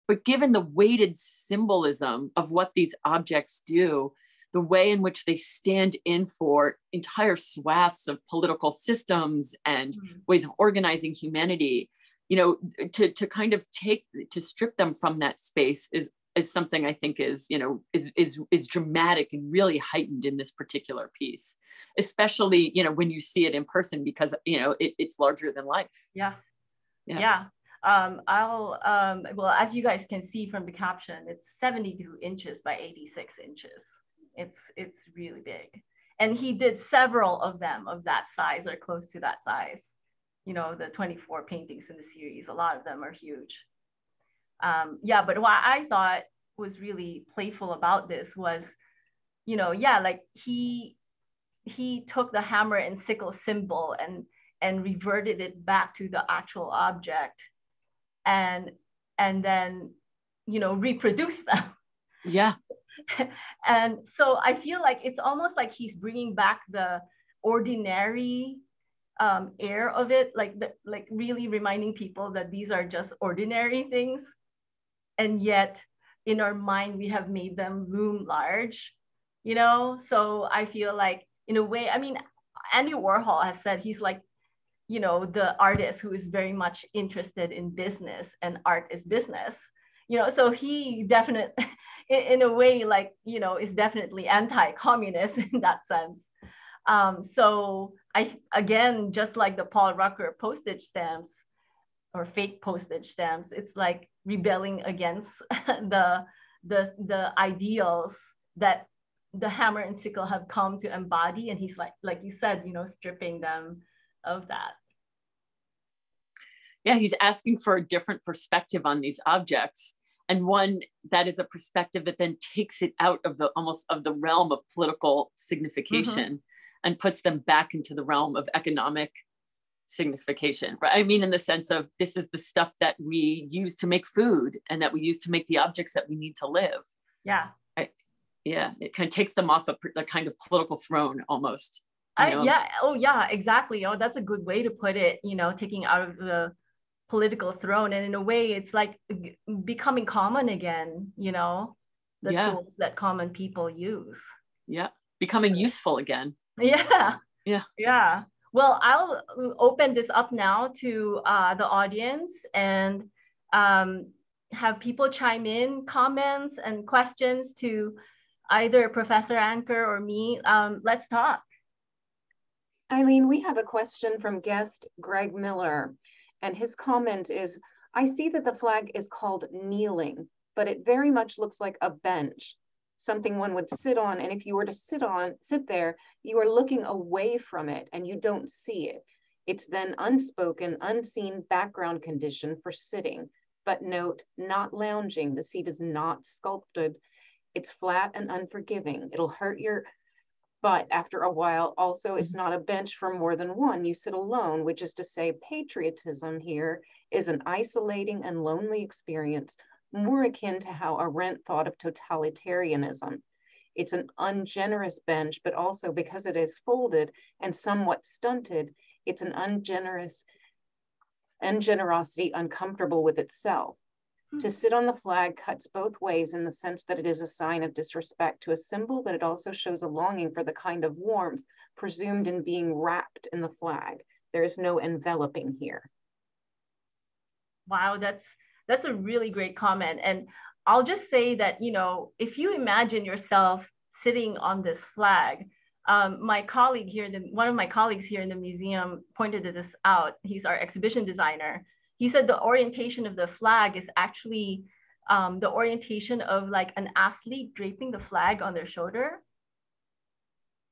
But given the weighted symbolism of what these objects do, the way in which they stand in for entire swaths of political systems and mm-hmm. ways of organizing humanity, you know, to, to kind of take, to strip them from that space is, is something I think is, you know, is, is, is dramatic and really heightened in this particular piece, especially, you know, when you see it in person, because, you know, it, it's larger than life. Yeah. Yeah. yeah. Um, I'll, um, well, as you guys can see from the caption, it's seventy-two inches by eighty-six inches. It's, it's really big. And he did several of them of that size or close to that size. You know, the twenty-four paintings in the series, a lot of them are huge. Um, yeah, but what I thought was really playful about this was, you know, yeah, like he he took the hammer and sickle symbol and and reverted it back to the actual object, and and then, you know, reproduced them. Yeah. And so I feel like it's almost like he's bringing back the ordinary um, air of it, like the, like really reminding people that these are just ordinary things, and yet in our mind we have made them loom large, you know. So I feel like in a way, I mean, Andy Warhol has said he's like, you know, the artist who is very much interested in business, and art is business. You know, so he definitely, in a way, like, you know, is definitely anti-communist in that sense. Um, so I, again, just like the Paul Rucker postage stamps or fake postage stamps, it's like rebelling against the, the, the ideals that the hammer and sickle have come to embody. And he's like, like you said, you know, stripping them of that. Yeah, he's asking for a different perspective on these objects, and one that is a perspective that then takes it out of the almost of the realm of political signification, mm-hmm. and puts them back into the realm of economic signification. I mean, in the sense of this is the stuff that we use to make food and that we use to make the objects that we need to live. Yeah. I, yeah. It kind of takes them off a, a kind of political throne almost. I, yeah. Oh, yeah, exactly. Oh, that's a good way to put it, you know, taking out of the political throne. And in a way, it's like becoming common again, you know, the yeah. tools that common people use. Yeah. Becoming useful again. Yeah. Yeah. Yeah. Well, I'll open this up now to uh, the audience and um, have people chime in comments and questions to either Professor Anker or me. Um, let's talk. Aileen, we have a question from guest Greg Miller. And his comment is, I see that the flag is called kneeling, but it very much looks like a bench, something one would sit on. And if you were to sit on, sit there, you are looking away from it and you don't see it. It's then unspoken, unseen background condition for sitting. But note, not lounging. The seat is not sculpted. It's flat and unforgiving. It'll hurt your But after a while, also, it's not a bench for more than one. You sit alone, which is to say patriotism here is an isolating and lonely experience, more akin to how Arendt thought of totalitarianism. It's an ungenerous bench, but also because it is folded and somewhat stunted, it's an ungenerous ungenerosity uncomfortable with itself. To sit on the flag cuts both ways in the sense that it is a sign of disrespect to a symbol, but it also shows a longing for the kind of warmth presumed in being wrapped in the flag. There is no enveloping here. Wow, that's that's a really great comment. And I'll just say that, you know, if you imagine yourself sitting on this flag, um, my colleague here, the, one of my colleagues here in the museum pointed this out. He's our exhibition designer. He said the orientation of the flag is actually um, the orientation of like an athlete draping the flag on their shoulder.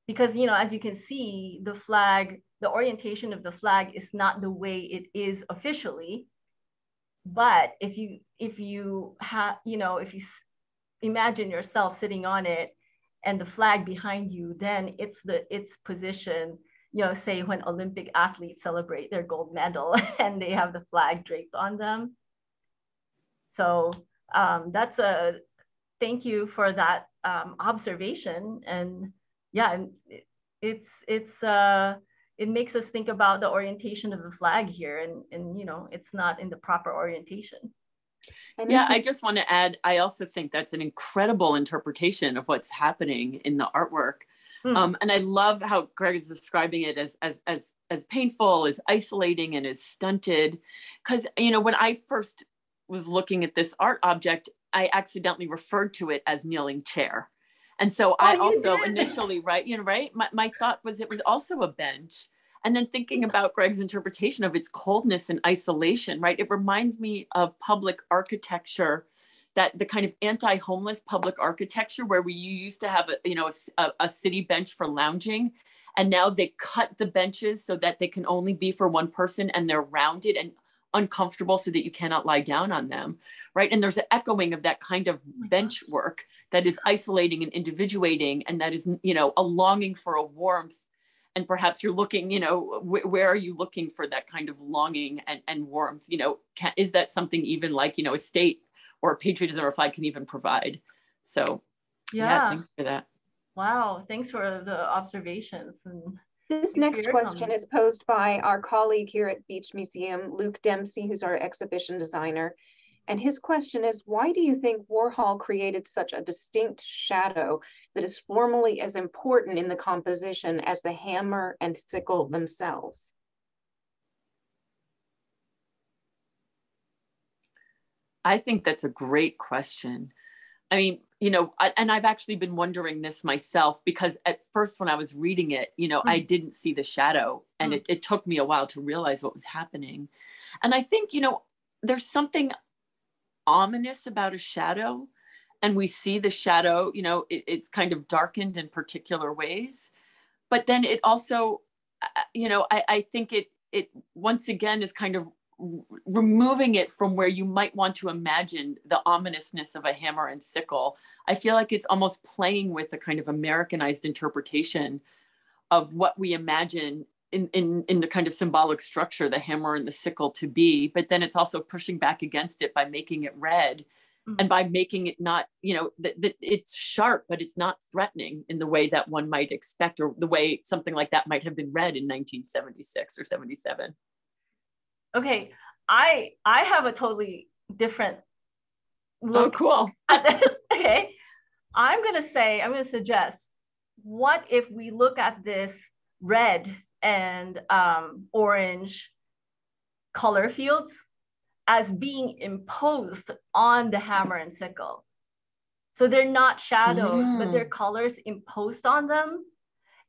Because, you know, as you can see, the flag, the orientation of the flag is not the way it is officially. But if you, if you have, you know, if you imagine yourself sitting on it and the flag behind you, then it's the, its position. You know, say when Olympic athletes celebrate their gold medal and they have the flag draped on them. So um, that's a thank you for that um, observation. And yeah, it's it's uh, it makes us think about the orientation of the flag here, and and you know, it's not in the proper orientation. And yeah, I just want to add, I also think that's an incredible interpretation of what's happening in the artwork. Mm-hmm. Um, and I love how Greg is describing it as as as as painful, as isolating, and as stunted. Because, you know, when I first was looking at this art object, I accidentally referred to it as kneeling chair, and so oh, I also did. initially, right, you know, right, my my thought was it was also a bench. And then thinking about Greg's interpretation of its coldness and isolation, right, it reminds me of public architecture. That the kind of anti-homeless public architecture where we you used to have a, you know, a, a city bench for lounging, and now they cut the benches so that they can only be for one person, and they're rounded and uncomfortable so that you cannot lie down on them, right? And there's an echoing of that kind of bench work that is isolating and individuating, and that is, you know, a longing for a warmth. And perhaps you're looking, you know, wh where are you looking for that kind of longing and, and warmth? You know, can, is that something even like, you know, a state or patriotism or flag can even provide? So yeah, yeah thanks for that. Wow, thanks for the observations. And this next question is posed by our colleague here at Beach Museum, Luke Dempsey, who's our exhibition designer. And his question is, why do you think Warhol created such a distinct shadow that is formally as important in the composition as the hammer and sickle themselves? I think that's a great question. I mean, you know, I, and I've actually been wondering this myself, because at first when I was reading it, you know, mm. I didn't see the shadow, and mm. it, it took me a while to realize what was happening. And I think, you know, there's something ominous about a shadow, and we see the shadow, you know, it, it's kind of darkened in particular ways, but then it also, you know, I, I think it, it once again is kind of removing it from where you might want to imagine the ominousness of a hammer and sickle. I feel like it's almost playing with a kind of Americanized interpretation of what we imagine In, in, in the kind of symbolic structure, the hammer and the sickle to be, but then it's also pushing back against it by making it red, mm-hmm. and by making it not, you know, that, that it's sharp, but it's not threatening in the way that one might expect, or the way something like that might have been read in nineteen seventy-six or seventy-seven. Okay, I I have a totally different look. Oh, cool. At this. Okay, I'm gonna say, I'm gonna suggest, what if we look at this red and um, orange color fields as being imposed on the hammer and sickle? So they're not shadows, yeah. but they're colors imposed on them.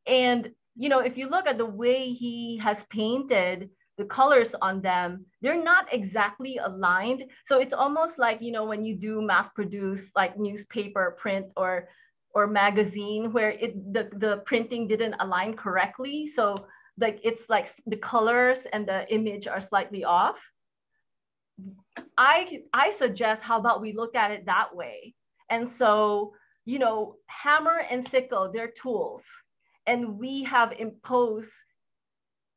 And, you know, if you look at the way he has painted the colors on them, they're not exactly aligned. So it's almost like, you know, when you do mass produce like newspaper print or or magazine, where it the, the printing didn't align correctly. So like it's like the colors and the image are slightly off. I, I suggest, how about we look at it that way? And so, you know, hammer and sickle, they're tools. And we have imposed,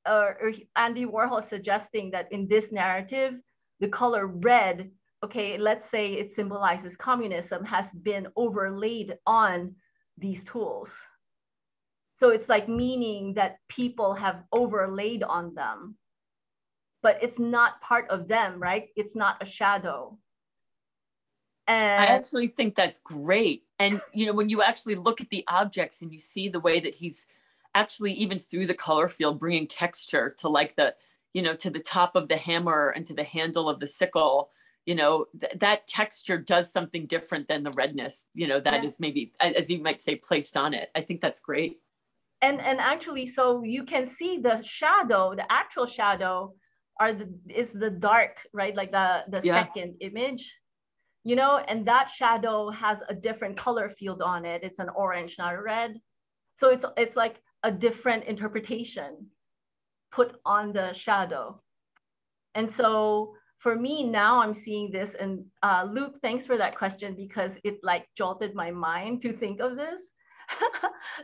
uh, or Andy Warhol suggesting that in this narrative, the color red, okay, let's say it symbolizes communism, has been overlaid on these tools. So it's like meaning that people have overlaid on them, but it's not part of them, right? It's not a shadow. And I actually think that's great. And, you know, when you actually look at the objects and you see the way that he's actually, even through the color field, bringing texture to like the, you know, to the top of the hammer and to the handle of the sickle, you know, th that texture does something different than the redness, you know, that yeah. is maybe, as you might say, placed on it. I think that's great. And, and actually, so you can see the shadow, the actual shadow are the, is the dark, right? Like the, the yeah. second image, you know, and that shadow has a different color field on it. It's an orange, not a red. So it's, it's like a different interpretation put on the shadow. And so, for me, now I'm seeing this, and uh, Luke, thanks for that question, because it like jolted my mind to think of this,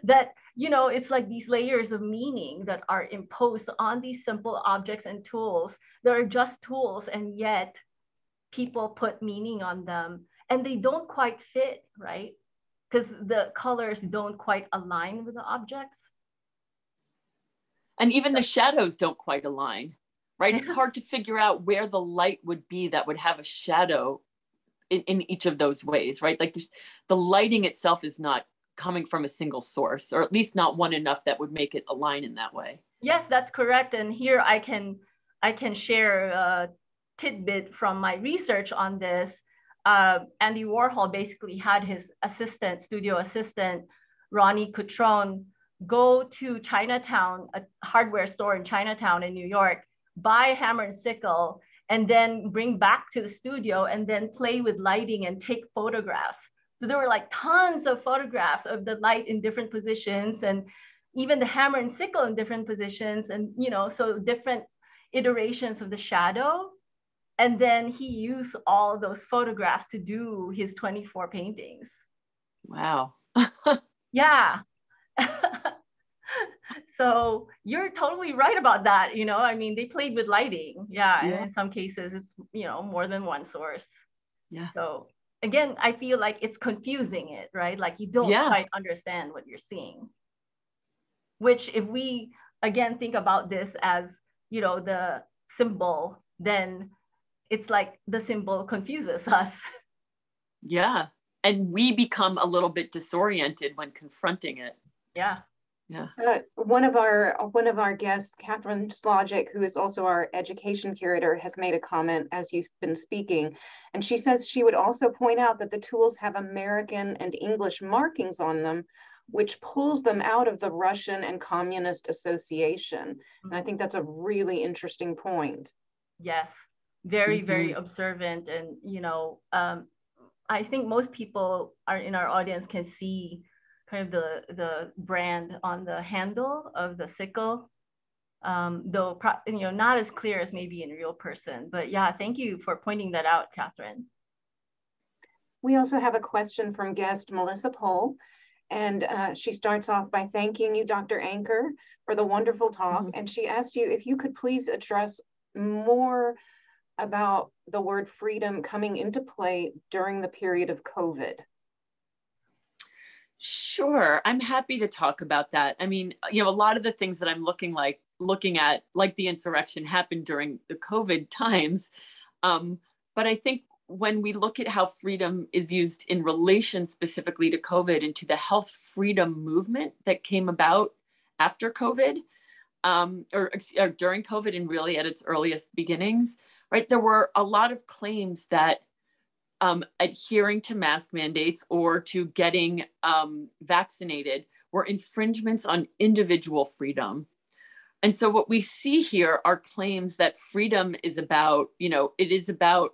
that, you know, it's like these layers of meaning that are imposed on these simple objects and tools that are just tools, and yet people put meaning on them and they don't quite fit, right? Because the colors don't quite align with the objects. And even the shadows don't quite align. Right, it's hard to figure out where the light would be that would have a shadow in, in each of those ways, right? Like the, the lighting itself is not coming from a single source, or at least not one enough that would make it align in that way. Yes, that's correct. And here I can, I can share a tidbit from my research on this. Uh, Andy Warhol basically had his assistant, studio assistant, Ronnie Cotrone, go to Chinatown, a hardware store in Chinatown in New York, buy hammer and sickle, and then bring back to the studio and then play with lighting and take photographs. So there were like tons of photographs of the light in different positions, and even the hammer and sickle in different positions. And, you know, so different iterations of the shadow. And then he used all those photographs to do his twenty-four paintings. Wow. Yeah. So you're totally right about that. You know, I mean, they played with lighting. Yeah. yeah. And in some cases, it's, you know, more than one source. Yeah. So again, I feel like it's confusing it, right? Like you don't yeah. quite understand what you're seeing. Which if we, again, think about this as, you know, the symbol, then it's like the symbol confuses us. Yeah. And we become a little bit disoriented when confronting it. Yeah. Yeah. Uh, one of our one of our guests, Catherine Slogic, who is also our education curator, has made a comment as you've been speaking. And she says she would also point out that the tools have American and English markings on them, which pulls them out of the Russian and Communist association. Mm-hmm. And I think that's a really interesting point. Yes, very, mm-hmm. very observant. And, you know, um, I think most people are in our audience can see kind of the, the brand on the handle of the sickle, um, though, pro you know, not as clear as maybe in real person, but yeah, thank you for pointing that out, Catherine. We also have a question from guest Melissa Pohl, and uh, she starts off by thanking you, Doctor Anker, for the wonderful talk. Mm-hmm. And she asked you if you could please address more about the word freedom coming into play during the period of COVID. Sure, I'm happy to talk about that. I mean, you know, a lot of the things that I'm looking like looking at, like the insurrection, happened during the COVID times. Um, but I think when we look at how freedom is used in relation specifically to COVID and to the health freedom movement that came about after COVID, um, or, or during COVID and really at its earliest beginnings, right? There were a lot of claims that Um, adhering to mask mandates or to getting um, vaccinated were infringements on individual freedom. And so what we see here are claims that freedom is about, you know, it is about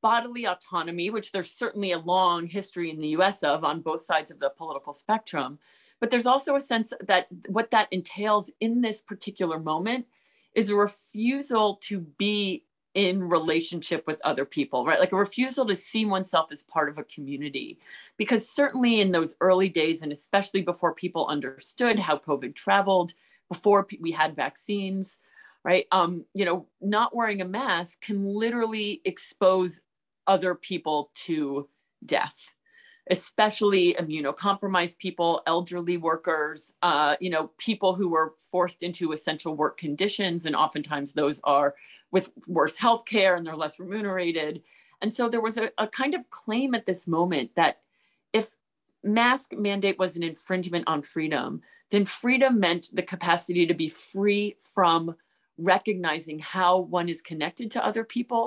bodily autonomy, which there's certainly a long history in the U S of on both sides of the political spectrum. But there's also a sense that what that entails in this particular moment is a refusal to be in relationship with other people, right? Like a refusal to see oneself as part of a community. Because certainly in those early days, and especially before people understood how COVID traveled, before we had vaccines, right? Um, you know, not wearing a mask can literally expose other people to death, especially immunocompromised people, elderly workers, uh, you know, people who were forced into essential work conditions. And oftentimes those are with worse healthcare and they're less remunerated. And so there was a, a kind of claim at this moment that if mask mandate was an infringement on freedom, then freedom meant the capacity to be free from recognizing how one is connected to other people,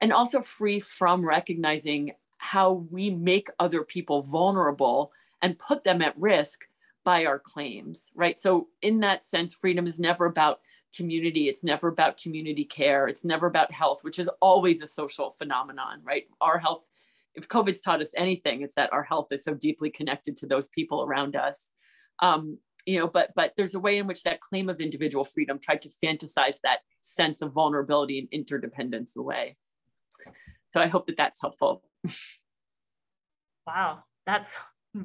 and also free from recognizing how we make other people vulnerable and put them at risk by our claims, right? So in that sense, freedom is never about community. It's never about community care. It's never about health, which is always a social phenomenon, right? Our health, if COVID's taught us anything, it's that our health is so deeply connected to those people around us. Um, you know, but, but there's a way in which that claim of individual freedom tried to fantasize that sense of vulnerability and interdependence away. So I hope that that's helpful. Wow, that's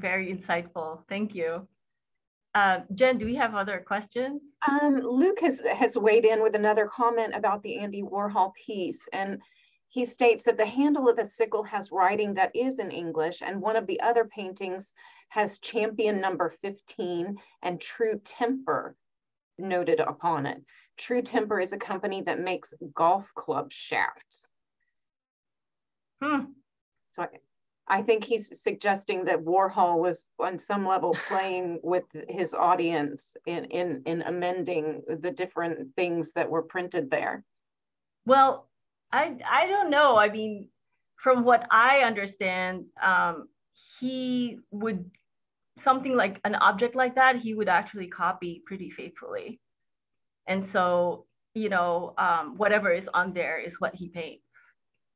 very insightful. Thank you. Uh, Jen, do we have other questions? Um, Luke has, has weighed in with another comment about the Andy Warhol piece, and he states that the handle of the sickle has writing that is in English, and one of the other paintings has champion number fifteen and True Temper noted upon it. True Temper is a company that makes golf club shafts. Hmm. So I, I think he's suggesting that Warhol was on some level playing with his audience in, in, in amending the different things that were printed there. Well, I, I don't know. I mean, from what I understand, um, he would, something like an object like that, he would actually copy pretty faithfully. And so, you know, um, whatever is on there is what he paints.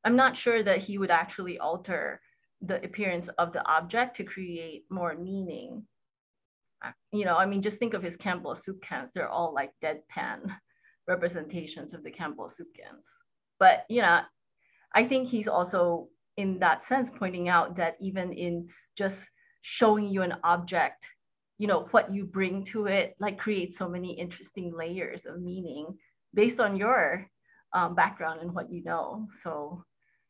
I'm not sure that he would actually alter the appearance of the object to create more meaning. You know, I mean, just think of his Campbell soup cans. They're all like deadpan representations of the Campbell soup cans. But, you know, I think he's also, in that sense, pointing out that even in just showing you an object, you know, what you bring to it, like, creates so many interesting layers of meaning based on your um, background and what you know. So,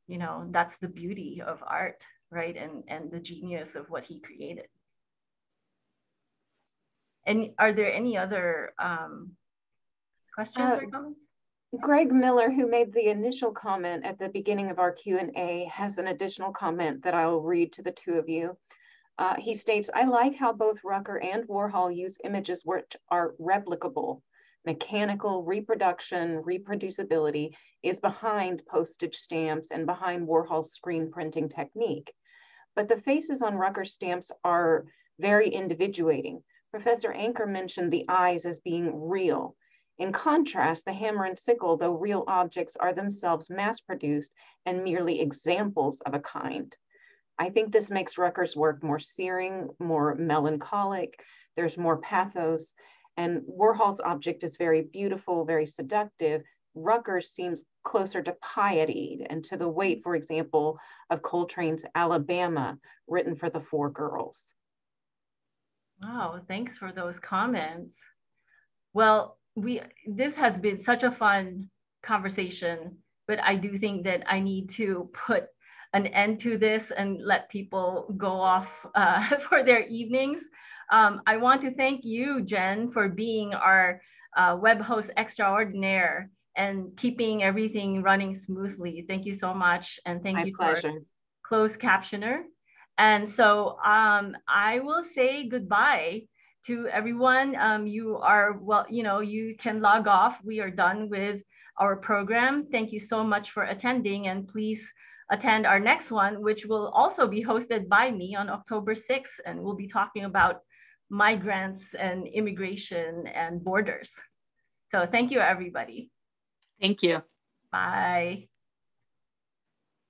you know, that's the beauty of art, right? And, and the genius of what he created. And are there any other um, questions uh, or comments? Greg Miller, who made the initial comment at the beginning of our Q and A, has an additional comment that I'll read to the two of you. Uh, he states, I like how both Rucker and Warhol use images which are replicable. Mechanical reproduction, reproducibility is behind postage stamps and behind Warhol's screen printing technique. But the faces on Rucker stamps are very individuating. Professor Anker mentioned the eyes as being real. In contrast, the hammer and sickle, though real objects, are themselves mass-produced and merely examples of a kind. I think this makes Rucker's work more searing, more melancholic, there's more pathos, and Warhol's object is very beautiful, very seductive. Rucker seems closer to piety and to the weight, for example, of Coltrane's Alabama, written for the four girls. Wow, thanks for those comments. Well, we this has been such a fun conversation, but I do think that I need to put an end to this and let people go off uh, for their evenings. Um, I want to thank you, Jen, for being our uh, web host extraordinaire and keeping everything running smoothly. Thank you so much. And thank My you pleasure. for closed captioner. And so um, I will say goodbye to everyone. Um, you are, well, you know, you can log off. We are done with our program. Thank you so much for attending, and please attend our next one, which will also be hosted by me on October sixth. And we'll be talking about migrants and immigration and borders. So thank you, everybody. Thank you. Bye.